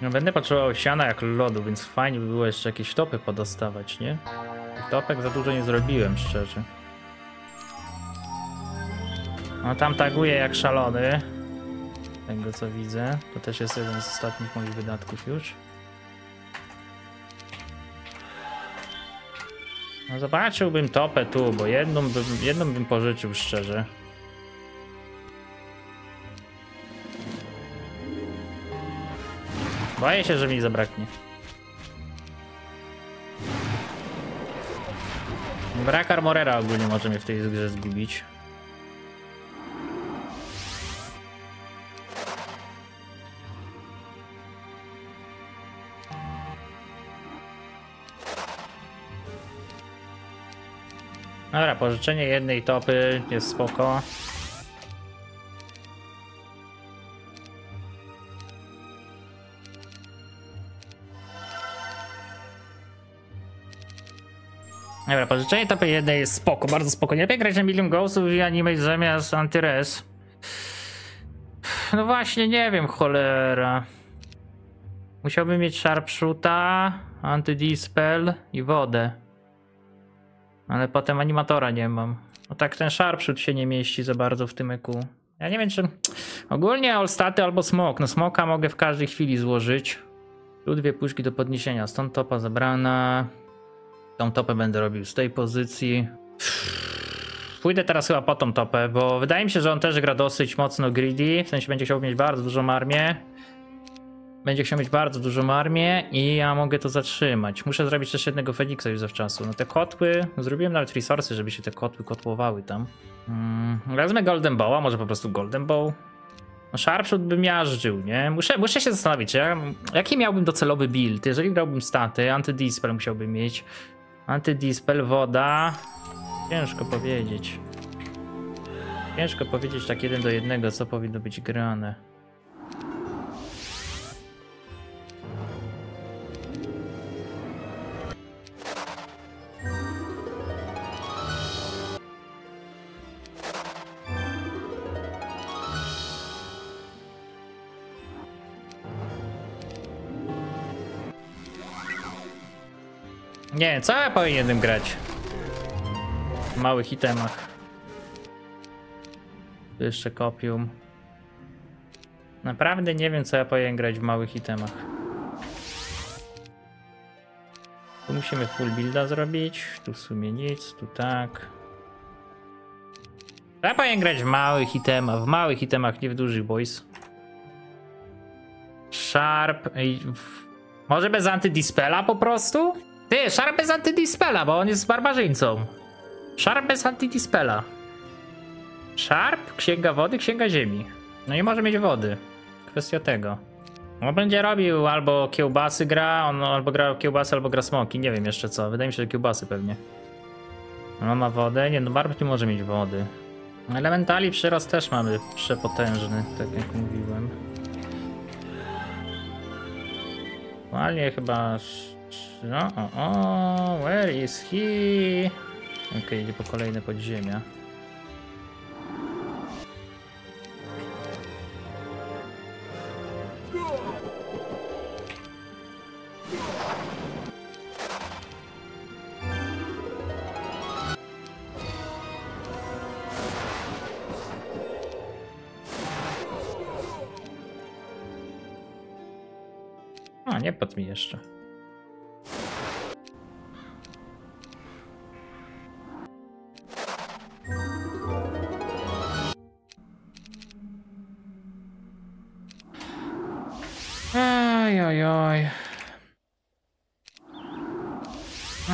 No będę potrzebował siana jak lodu, więc fajnie by było jeszcze jakieś topy podostawać, nie? Topek za dużo nie zrobiłem, szczerze. No tam taguje jak szalony. Tego co widzę. To też jest jeden z ostatnich moich wydatków już. No zobaczyłbym topę tu, bo jedną bym, jedną bym pożyczył, szczerze. Boję się, że mi zabraknie. Brak armorera ogólnie może mnie w tej grze zgubić. Dobra, pożyczenie jednej topy jest spoko. Dobra, pożyczenie topy jednej jest spoko, bardzo spoko. Nie lepiej grać na Million Ghostów i anime zamiast antyres. No właśnie, nie wiem, cholera. Musiałbym mieć sharpshoota, antydispel i wodę. Ale potem animatora nie mam. No tak, ten sharpshoot się nie mieści za bardzo w tym eku. Ja nie wiem, czy... Ogólnie allstaty albo smok. No smoka mogę w każdej chwili złożyć. Tu dwie puszki do podniesienia. Stąd topa zabrana. Tą topę będę robił z tej pozycji. Pójdę teraz chyba po tą topę, bo wydaje mi się, że on też gra dosyć mocno greedy. W sensie będzie chciał mieć bardzo dużą armię. Będzie chciał mieć bardzo dużą armię i ja mogę to zatrzymać. Muszę zrobić też jednego Feniksa już zawczasu. No te kotły, no zrobiłem nawet resursy, żeby się te kotły kotłowały tam. Hmm, wezmę Golden Ball'a, może po prostu Golden Ball. No sharpshoot bym miażdżył, nie? Muszę, muszę się zastanowić, ja, jaki miałbym docelowy build. Jeżeli grałbym staty, antydispel musiałbym mieć. Antydispel, woda. Ciężko powiedzieć. Ciężko powiedzieć tak jeden do jednego, co powinno być grane. Nie wiem, co ja powinienem grać w małych itemach. Tu jeszcze kopium. Naprawdę nie wiem, co ja powinienem grać w małych itemach. Tu musimy full builda zrobić. Tu w sumie nic, tu tak. Co ja powinienem grać w małych itemach? W małych itemach, nie w dużych, boys. Sharp. Może bez antydispela po prostu? Ty, Sharp bez antydispela, bo on jest barbarzyńcą. Sharp bez antydispela. Sharp, księga wody, księga ziemi. No i może mieć wody. Kwestia tego. On będzie robił albo kiełbasy gra, on albo gra kiełbasy, albo gra smoki. Nie wiem jeszcze co, wydaje mi się, że kiełbasy pewnie. No ma wodę, nie no barb nie może mieć wody. Elementali przyrost też mamy przepotężny, tak jak mówiłem. Normalnie chyba... No, o, o, where is he? Okej, okay, idzie po kolejne podziemia. A, nie padł mi jeszcze. Oj.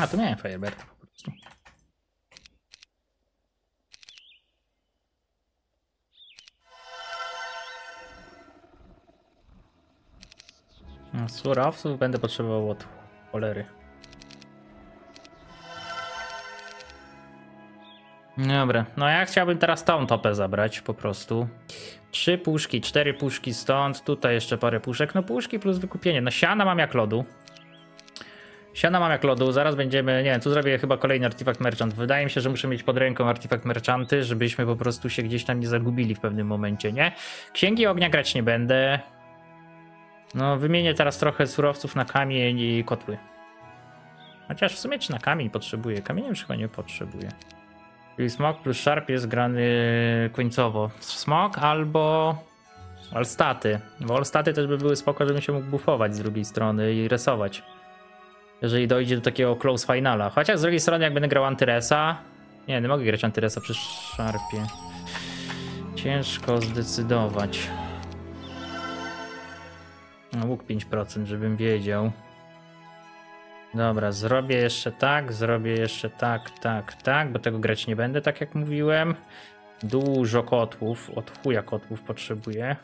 A, to miałem Firebird po prostu. Surowców będę potrzebował od cholery. Dobra, no ja chciałbym teraz tą topę zabrać po prostu. Trzy puszki, cztery puszki stąd, tutaj jeszcze parę puszek. No puszki plus wykupienie. No siana mam jak lodu. Siana mam jak lodu, zaraz będziemy, nie wiem, tu zrobię chyba kolejny Artifact Merchant. Wydaje mi się, że muszę mieć pod ręką Artifact Merchanty, żebyśmy po prostu się gdzieś tam nie zagubili w pewnym momencie, nie? Księgi ognia grać nie będę. No, wymienię teraz trochę surowców na kamień i kotły. Chociaż w sumie czy na kamień potrzebuję? Kamieniem już chyba nie potrzebuję. Czyli smog plus sharp jest grany końcowo. Smog albo... Allstaty. Bo allstaty też by były spoko, żebym się mógł bufować z drugiej strony i resować. Jeżeli dojdzie do takiego close finala. Chociaż z drugiej strony jak będę grał antyresa... Nie, nie mogę grać antyresa przy szarpie. Ciężko zdecydować. No łuk pięć procent, żebym wiedział. Dobra, zrobię jeszcze tak, zrobię jeszcze tak, tak, tak, bo tego grać nie będę, tak jak mówiłem. Dużo kotłów, od chuja kotłów potrzebuję.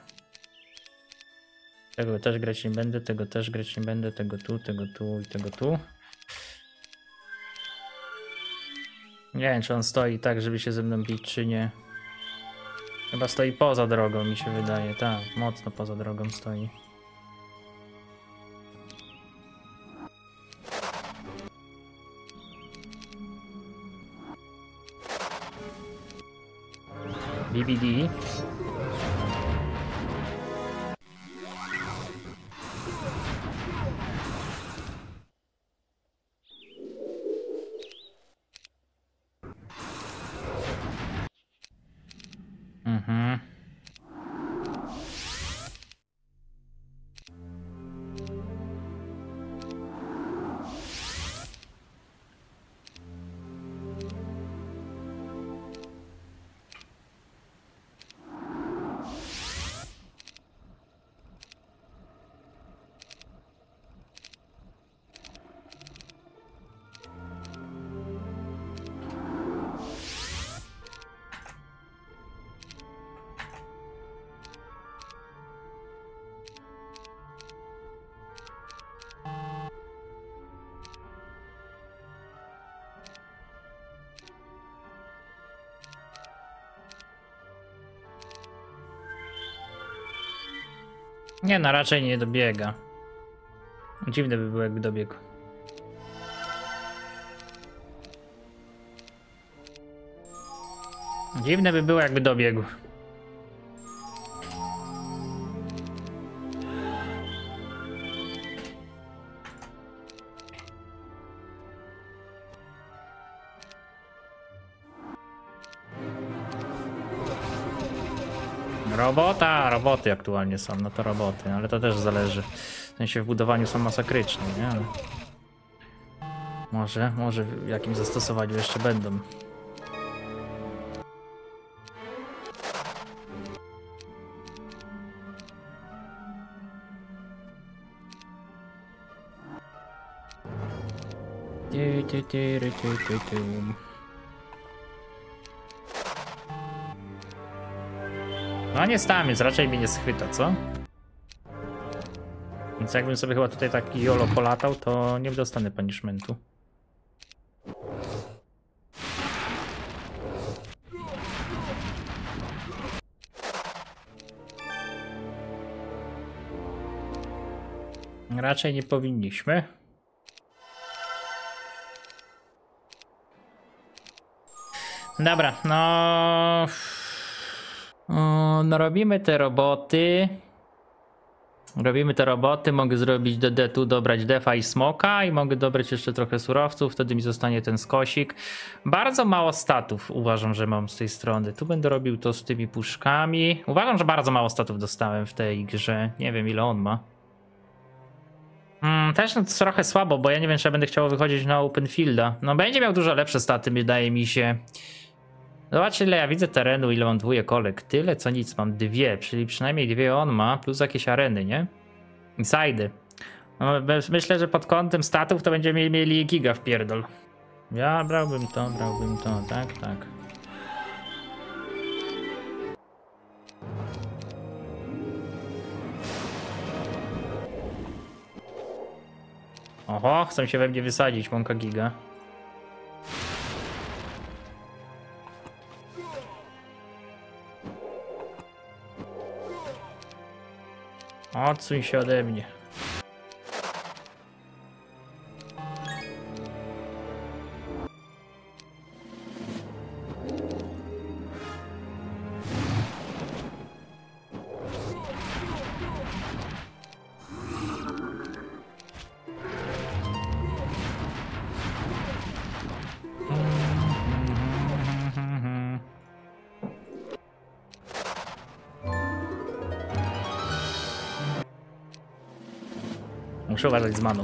Tego też grać nie będę, tego też grać nie będę, tego tu, tego tu i tego tu. Nie wiem, czy on stoi tak, żeby się ze mną bić, czy nie. Chyba stoi poza drogą, mi się wydaje, tak, mocno poza drogą stoi. B B D. Mhm. Nie, no raczej nie dobiega. Dziwne by było, jakby dobiegł. Dziwne by było, jakby dobiegł. Robota, roboty aktualnie są, no to roboty, ale to też zależy. W sensie w budowaniu są masakryczne, nie? Ale może, może w jakim zastosowaniu jeszcze będą. Ty, ty, ty, ty, ty, ty, ty. No nie tam jest, raczej mnie nie schwyta, co? Więc jakbym sobie chyba tutaj tak jolo polatał, to nie dostanę punishmentu. Raczej nie powinniśmy. Dobra, no... O, no robimy te roboty. Robimy te roboty, mogę zrobić D D tu, dobrać defa i smoka i mogę dobrać jeszcze trochę surowców, wtedy mi zostanie ten skosik. Bardzo mało statów uważam, że mam z tej strony. Tu będę robił to z tymi puszkami. Uważam, że bardzo mało statów dostałem w tej grze. Nie wiem, ile on ma. Mm, też no, trochę słabo, bo ja nie wiem, czy ja będę chciał wychodzić na open fielda. No będzie miał dużo lepsze staty, wydaje mi się. Zobaczcie, ile ja widzę terenu, ile mam dwóje kolek. Tyle co nic, mam dwie, czyli przynajmniej dwie on ma, plus jakieś areny, nie? Insidy. No, myślę, że pod kątem statów to będziemy mieli giga w pierdol. Ja brałbym to, brałbym to, tak, tak. Oho, chcą się we mnie wysadzić, mąka giga. Odsuń się ode mnie. Muszę uważać z maną.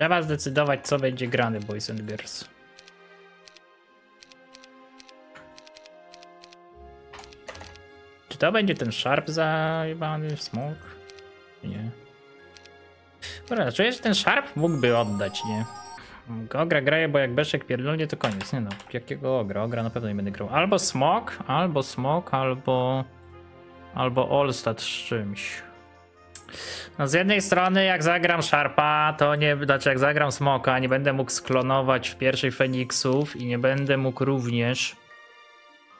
Trzeba zdecydować, co będzie grane, Boys and Bears. Czy to będzie ten Sharp zajebany w smok? Nie. Dobra, czuję, że ten Sharp mógłby oddać, nie? Ogra graje, bo jak Beszek pierdolnie, to koniec. Nie no, jakiego ogra? Ogra na pewno nie będę grał. Albo smok, albo smok, albo... Albo Allstat z czymś. No z jednej strony jak zagram Sharpa, to nie, znaczy jak zagram Smoka, nie będę mógł sklonować w pierwszej Feniksów i nie będę mógł również,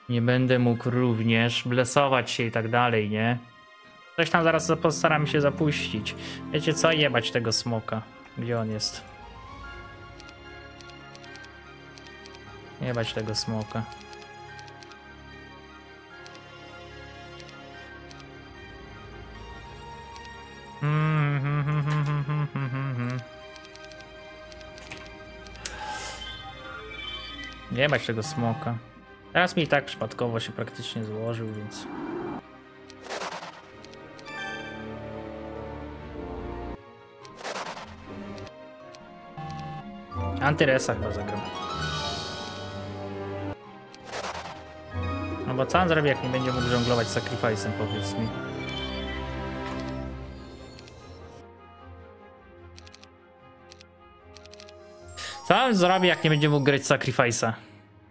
nie będę mógł również blesować się i tak dalej, nie? Coś tam zaraz postaram się zapuścić. Wiecie co? Jebać tego Smoka. Gdzie on jest? Jebać tego Smoka. Nie ma tego smoka. Teraz mi i tak przypadkowo się praktycznie złożył, więc... Antyresa chyba zagram. No bo co on zrobi, jak nie będzie mógł żonglować sacrifice'em, powiedz mi. Co on zrobi, jak nie będzie mógł grać sacrifice'a?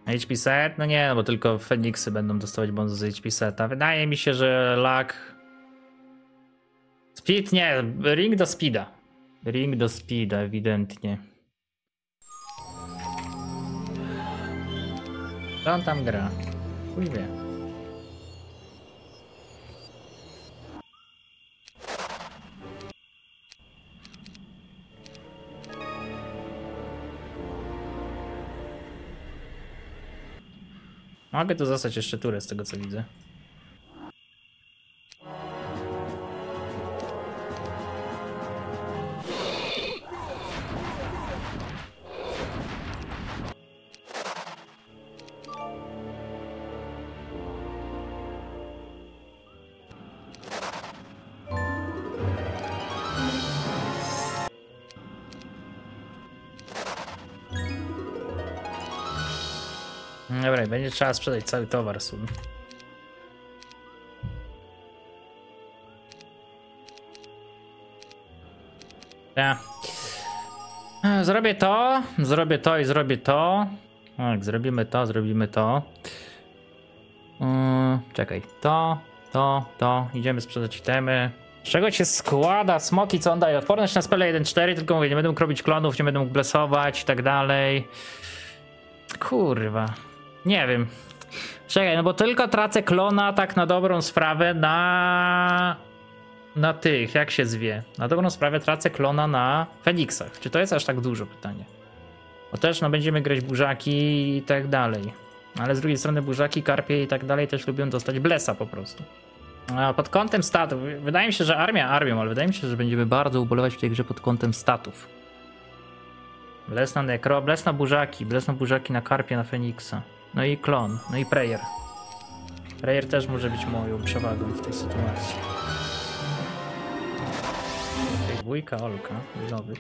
H P set? No nie, no bo tylko Feniksy będą dostawać bonus z H P seta. Wydaje mi się, że lag... Speed? Nie, ring do speeda. Ring do speeda, ewidentnie. Co on tam gra? Chuj wie. Mogę tu zostać jeszcze turę z tego co widzę. Dobra, będzie trzeba sprzedać cały towar sum. Ja. Zrobię to, zrobię to i zrobię to. Tak, zrobimy to, zrobimy to. Um, czekaj, to, to, to. Idziemy sprzedać itemy. Z czego się składa smoki, co on daje? Odporność na spele jeden cztery, tylko mówię, nie będę mógł robić klonów, nie będę mógł blesować i tak dalej. Kurwa. Nie wiem. Czekaj, no bo tylko tracę klona tak na dobrą sprawę na... Na tych, jak się zwie. Na dobrą sprawę tracę klona na Feniksach. Czy to jest aż tak dużo pytanie? Bo też no będziemy grać burzaki i tak dalej. Ale z drugiej strony burzaki, karpie i tak dalej też lubią dostać blesa po prostu. A pod kątem statów, wydaje mi się, że armia armią, ale wydaje mi się, że będziemy bardzo ubolewać w tej grze pod kątem statów. Bles na nekro, bles na burzaki, bles na burzaki na karpie, na Feniksa. No i klon, no i prayer. Prayer też może być moją przewagą w tej sytuacji. Tej bójka, olka, nowy.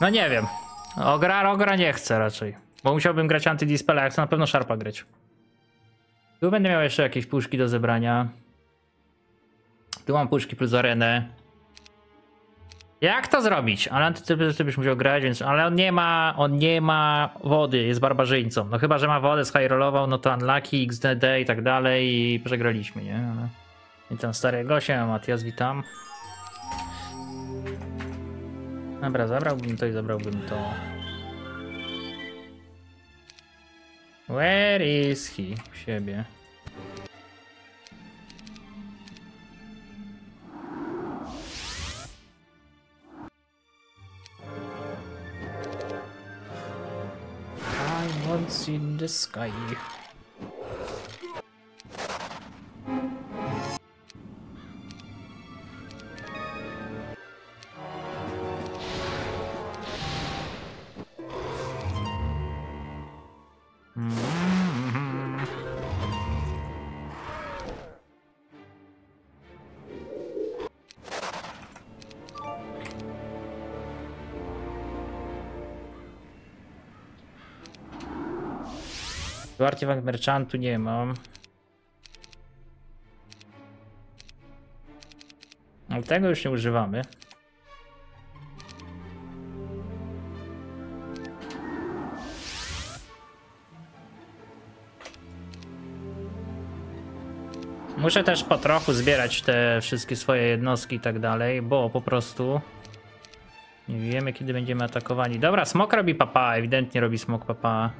No nie wiem. Ogra, ogra nie chcę raczej. Bo musiałbym grać anti-dispela, ja chcę na pewno Sharpa grać. Tu będę miał jeszcze jakieś puszki do zebrania. Tu mam puszki plus arenę. Jak to zrobić? Ale antytyp byś musiał grać, więc... Ale on nie ma... On nie ma wody, jest barbarzyńcą. No chyba, że ma wodę, skyrollował, no to unlucky, X D D i tak dalej i przegraliśmy, nie? Ale... Witam stary gościa, Matias, witam. Dobra, zabrałbym to i zabrałbym to. Where is he? U siebie. I want in the sky. Tu artefakt merchantu nie mam. Ale tego już nie używamy. Muszę też po trochu zbierać te wszystkie swoje jednostki i tak dalej, bo po prostu nie wiemy, kiedy będziemy atakowani. Dobra, smok robi papa, ewidentnie robi smok papa.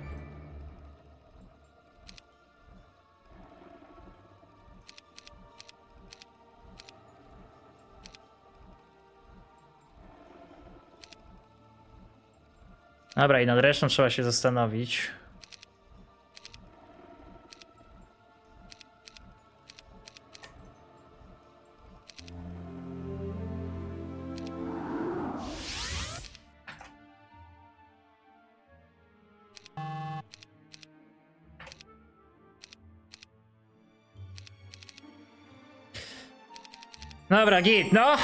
Dobra, i nad resztą trzeba się zastanowić. Dobra, git, no.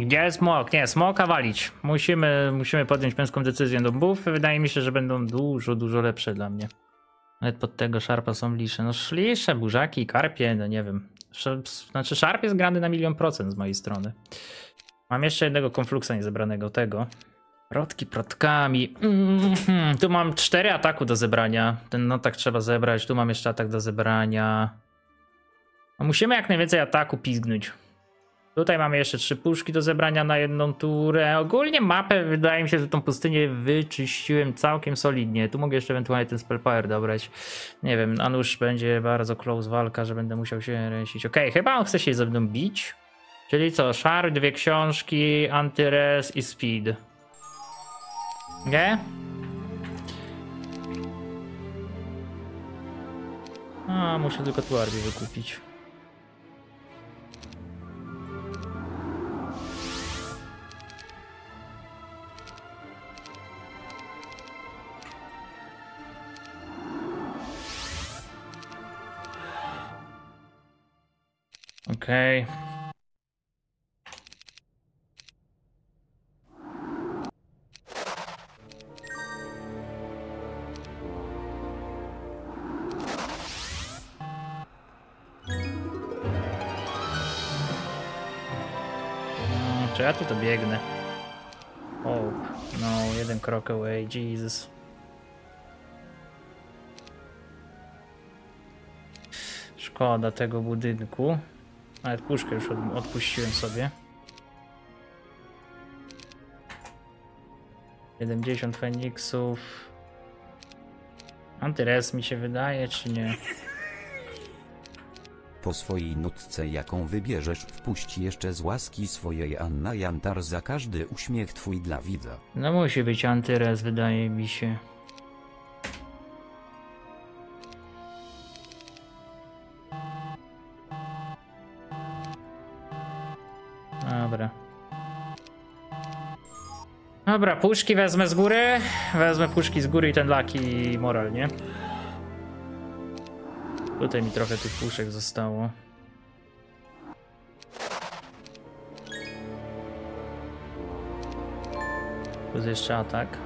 Gdzie jest smok? Nie, smoka walić. Musimy, musimy podjąć męską decyzję do buff. Wydaje mi się, że będą dużo, dużo lepsze dla mnie. Nawet pod tego Sharpa są lisze. No szlisze, burzaki, karpie, no nie wiem. Znaczy Sharp jest grany na milion procent z mojej strony. Mam jeszcze jednego konfluksa niezebranego tego. Protki protkami. Mm-hmm. Tu mam cztery ataku do zebrania. Ten no tak trzeba zebrać. Tu mam jeszcze atak do zebrania. No, musimy jak najwięcej ataku pizgnąć. Tutaj mamy jeszcze trzy puszki do zebrania na jedną turę. Ogólnie mapę, wydaje mi się, że tą pustynię wyczyściłem całkiem solidnie. Tu mogę jeszcze ewentualnie ten spell power dobrać. Nie wiem, a nuż będzie bardzo close walka, że będę musiał się ręsić. Okej, okay, chyba on chce się ze mną bić. Czyli co, szar, dwie książki, antyres i speed. Nie? A, muszę tylko tu armię wykupić. Okej. Okay. Hmm, czy ja tu to biegnę? Oh, no, jeden krok away, Jesus. Szkoda tego budynku. Nawet puszkę już od, odpuściłem sobie. siedemdziesiąt Feniksów. Antyres mi się wydaje, czy nie? Po swojej nutce, jaką wybierzesz, wpuść jeszcze z łaski swojej Anna Jantar za każdy uśmiech twój dla widza. No musi być antyres, wydaje mi się. Dobra. Dobra, puszki wezmę z góry. Wezmę puszki z góry i ten laki moralnie. Tutaj mi trochę tych puszek zostało. Plus jeszcze atak.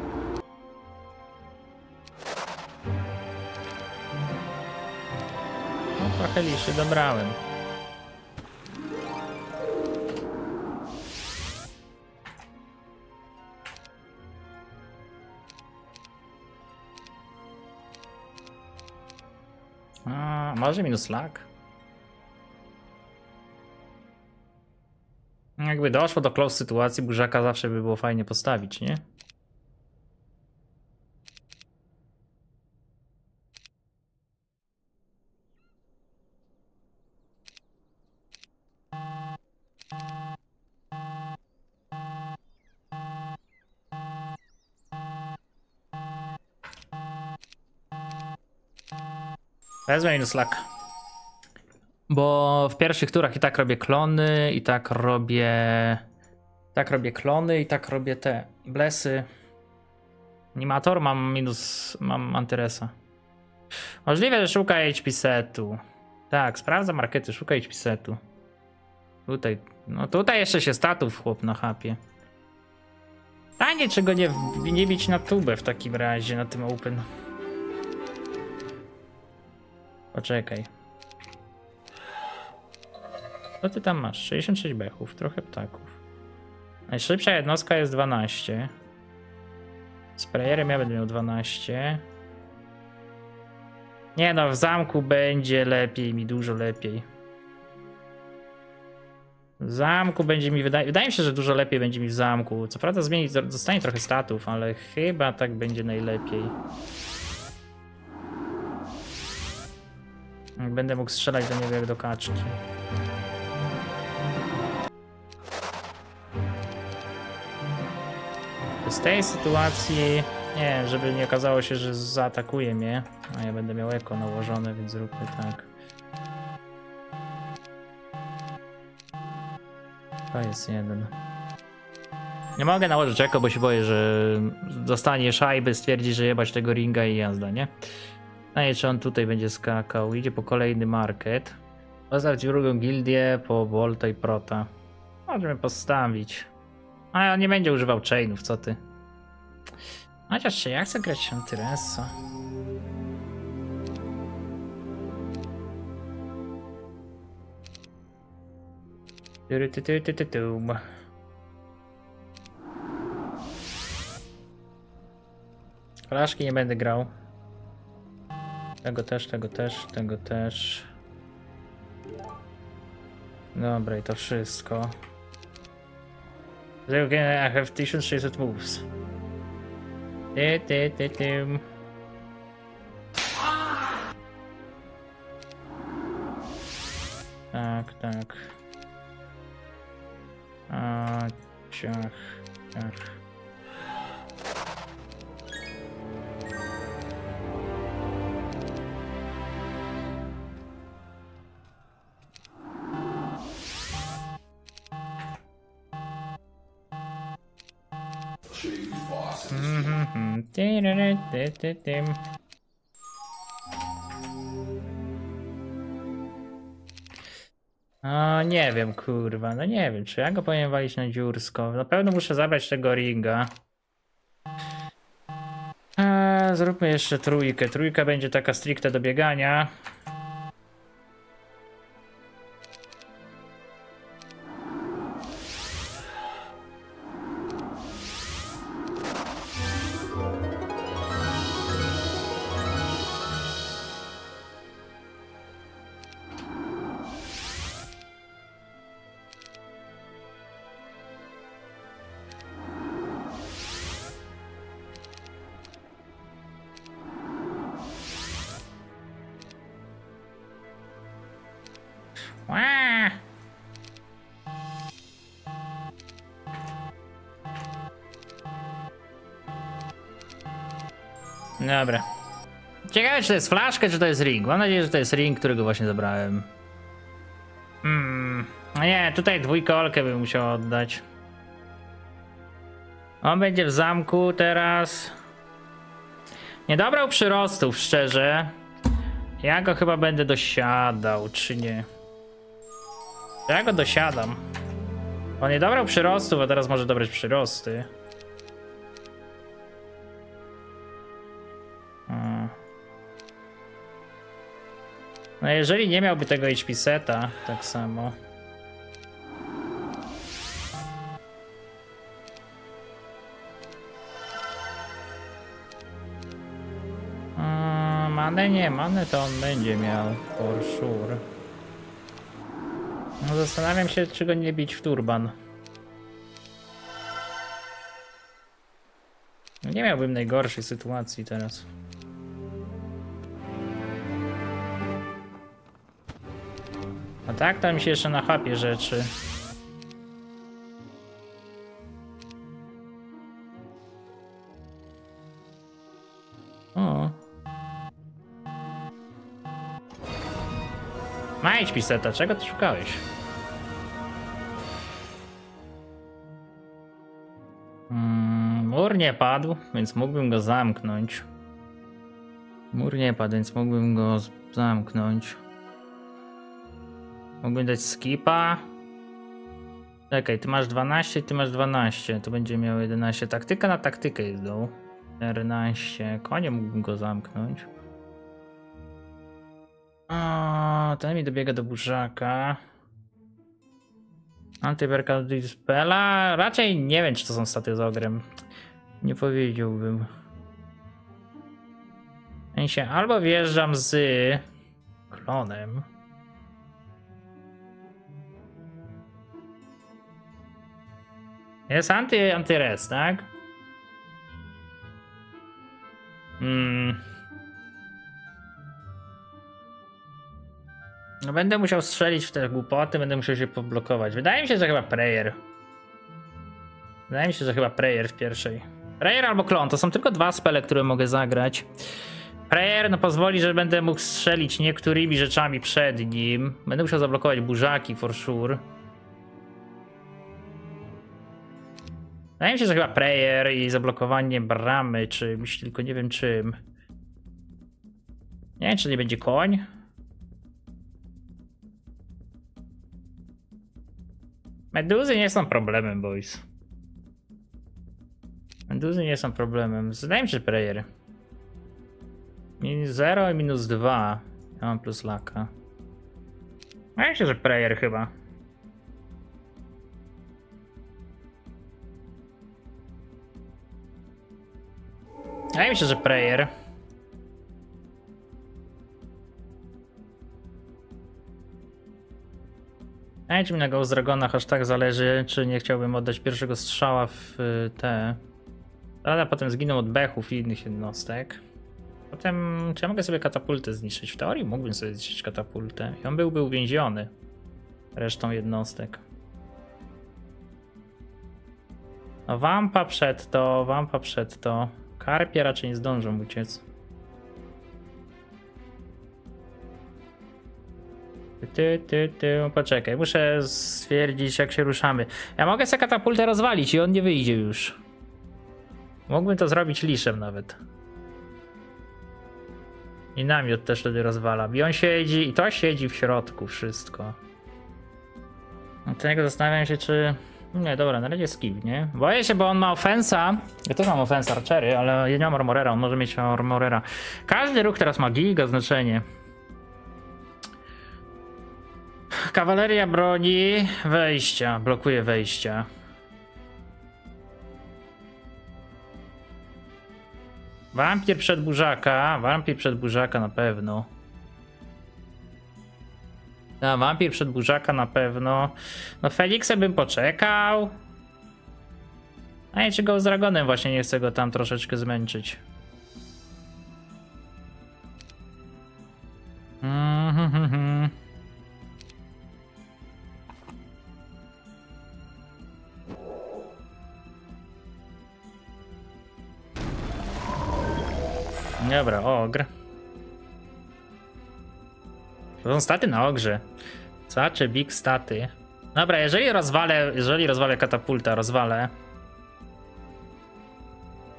No trochę liszy dobrałem. A, może minus lag? Jakby doszło do close sytuacji, burzaka zawsze by było fajnie postawić, nie? Wezmę minus lag. Bo w pierwszych turach i tak robię klony, i tak robię... Tak robię klony, i tak robię te blesy. Animator mam minus... Mam antyresa. Możliwe, że szuka H P setu. Tak, sprawdza markety, szuka H P setu. Tutaj... No tutaj jeszcze się statów chłop na chapie. Tanie, czego nie, nie bić na tubę w takim razie, na tym open. Poczekaj. Co ty tam masz? sześćdziesiąt sześć bechów, trochę ptaków. Najszybsza jednostka jest dwanaście. Sprayerem ja będę miał dwanaście. Nie no, w zamku będzie lepiej mi, dużo lepiej. W zamku będzie mi, wydaje, wydaje mi się, że dużo lepiej będzie mi w zamku. Co prawda zmieni, zostanie trochę statów, ale chyba tak będzie najlepiej. Będę mógł strzelać do niego jak do kaczki. Z tej sytuacji, nie, żeby nie okazało się, że zaatakuje mnie, a ja będę miał eko nałożone, więc zróbmy tak. To jest jeden. Nie mogę nałożyć eko, bo się boję, że dostanie szajby, stwierdzi, że jebać tego ringa i jazda, nie? No i czy on tutaj będzie skakał, idzie po kolejny market. Postawić drugą gildię po Bolta i Prota. Możemy postawić. A on nie będzie używał chainów, co ty? Chociaż się ja chcę grać antyresa. Flaszki nie będę grał. Tego też, tego też, tego też. Dobra, i to wszystko. I have tysiąc sześćset moves. Ty, ty, ty, ty. Tak, tak. A, ciach, ciach. No nie wiem, kurwa, no nie wiem, czy ja go powinien walić na dziursko. Na pewno muszę zabrać tego ringa. eee, Zróbmy jeszcze trójkę, trójka będzie taka stricte do biegania. Dobra. Ciekawe, czy to jest flaszka, czy to jest ring. Mam nadzieję, że to jest ring, którego właśnie zabrałem. Hmm. No nie, tutaj dwójkę Olkę bym musiał oddać. On będzie w zamku teraz. Nie dobrał przyrostów, szczerze. Ja go chyba będę dosiadał, czy nie? Ja go dosiadam. On nie dobrał przyrostów, a teraz może dobrać przyrosty. No jeżeli nie miałby tego H P seta, tak samo. Manę nie, manę to on będzie miał, for sure. No zastanawiam się, czy go nie bić w turban. Nie miałbym najgorszej sytuacji teraz. A tak tam się jeszcze nachapie rzeczy. O. Majś piseta, czego ty szukałeś? Mur nie padł, więc mógłbym go zamknąć. Mur nie padł, więc mógłbym go zamknąć. Mógłbym dać skipa. Czekaj, ty masz dwanaście, ty masz dwanaście. To będzie miał jedenaście. Taktyka na taktykę jest dół. czternaście. Konie mógłbym go zamknąć. O, ten mi dobiega do burzaka. Antyberka do dispela. Raczej nie wiem, czy to są staty z ogrem. Nie powiedziałbym. Ja się albo wjeżdżam z klonem. Jest anty, antyres, tak? Hmm. No będę musiał strzelić w te głupoty, będę musiał się poblokować. Wydaje mi się, że chyba prayer. Wydaje mi się, że chyba prayer w pierwszej. Prayer albo klon, to są tylko dwa spele, które mogę zagrać. Prayer no pozwoli, że będę mógł strzelić niektórymi rzeczami przed nim. Będę musiał zablokować burzaki for sure. Wydaje mi się, że chyba prayer i zablokowanie bramy czymś, tylko nie wiem czym. Nie wiem, czy nie będzie koń. Meduzy nie są problemem, boys. Meduzy nie są problemem. Zdaję mi się prayer. Minus zero i minus dwa. Ja mam plus laka. A ja się, że prayer chyba. Wydaje mi się, że prayer. Nie wiem, czy mi na Ghost Dragonach aż tak zależy, czy nie chciałbym oddać pierwszego strzała w te. Ale potem zginął od bechów i innych jednostek. Potem, czy ja mogę sobie katapultę zniszczyć? W teorii mógłbym sobie zniszczyć katapultę i on byłby uwięziony resztą jednostek. No wampa przed to, wampa przed to. Karpie raczej nie zdążą uciec. Ty, ty, ty, poczekaj, muszę stwierdzić, jak się ruszamy. Ja mogę sobie katapultę rozwalić i on nie wyjdzie już. Mógłbym to zrobić liszem nawet. I namiot też wtedy rozwalam. I on siedzi, i to siedzi w środku wszystko. Od tego zastanawiam się, czy... Nie, dobra, na razie skip, nie? Boję się, bo on ma ofensa. Ja też mam ofensa, archery, ale ja nie mam armorera, on może mieć armorera. Każdy ruch teraz ma giga znaczenie. Kawaleria broni wejścia, blokuje wejścia. Wampir przed burzaka, wampir przed burzaka na pewno. A, wampir przed burzaka na pewno. No Feliksa bym poczekał. A ja czy go z dragonem właśnie nie chcę go tam troszeczkę zmęczyć. Mm-hmm. Dobra, ogr. To są staty na ogrze. Cacze, big staty. Dobra, jeżeli rozwalę, jeżeli rozwalę katapulta, rozwalę.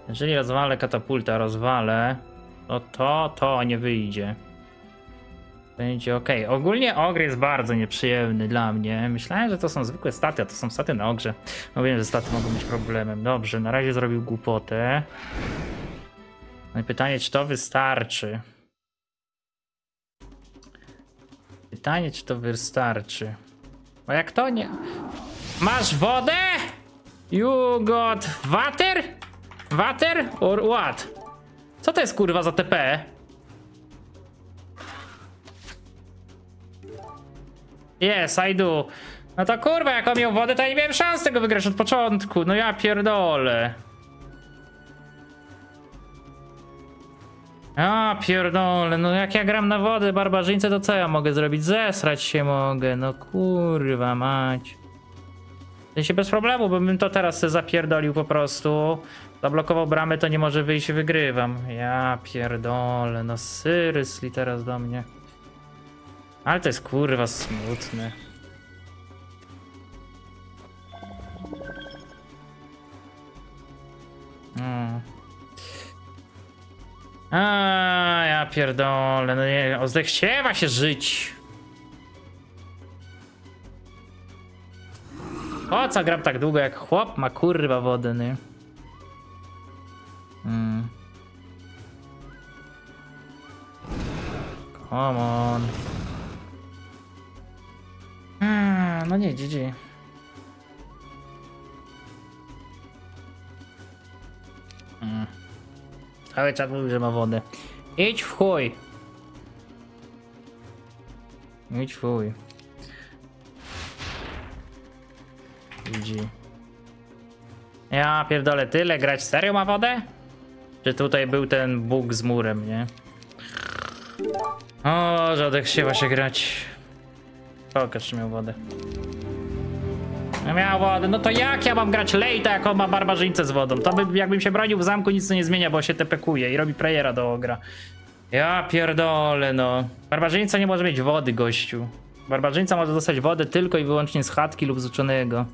Jeżeli rozwalę katapulta, rozwalę. To to, to nie wyjdzie. Będzie ok. Ogólnie ogr jest bardzo nieprzyjemny dla mnie. Myślałem, że to są zwykłe staty, a to są staty na ogrze. No wiem, że staty mogą być problemem. Dobrze, na razie zrobił głupotę. No i pytanie, czy to wystarczy? Pytanie, czy to wystarczy. A jak to nie... Masz wodę? You got water? Water or what? Co to jest kurwa za T P? Yes, I do. No to kurwa, jak on miał wodę, to ja nie miałem szans tego wygrać od początku. No ja pierdolę. A pierdolę, no jak ja gram na wodę barbarzyńce, to co ja mogę zrobić? Zesrać się mogę, no kurwa mać. Ja się bez problemu, bo bym to teraz sobie zapierdolił po prostu. Zablokował bramę, to nie może wyjść i wygrywam. Ja pierdolę, no seriously teraz do mnie. Ale to jest kurwa smutne. Hmm. A ja pierdolę, no nie, zechciewa się żyć. O co gram tak długo, jak chłop ma kurwa wodę, nie? Mm. Come on. A, no nie, G G. Mm. Cały czas mówił, że ma wodę. Idź w chuj. Idź w chuj. G G. Ja pierdolę, tyle grać, serio ma wodę? Czy tutaj był ten bóg z murem, nie? O, żadek się właśnie grać. Pokaż, czy miał wodę. Miał wodę, no to jak ja mam grać lejta, jak on ma barbarzyńcę z wodą? To by, jakbym się bronił w zamku, nic to nie zmienia, bo się tepekuje i robi prejera do ogra. Ja pierdolę, no. Barbarzyńca nie może mieć wody, gościu. Barbarzyńca może dostać wodę tylko i wyłącznie z chatki lub z uczonego.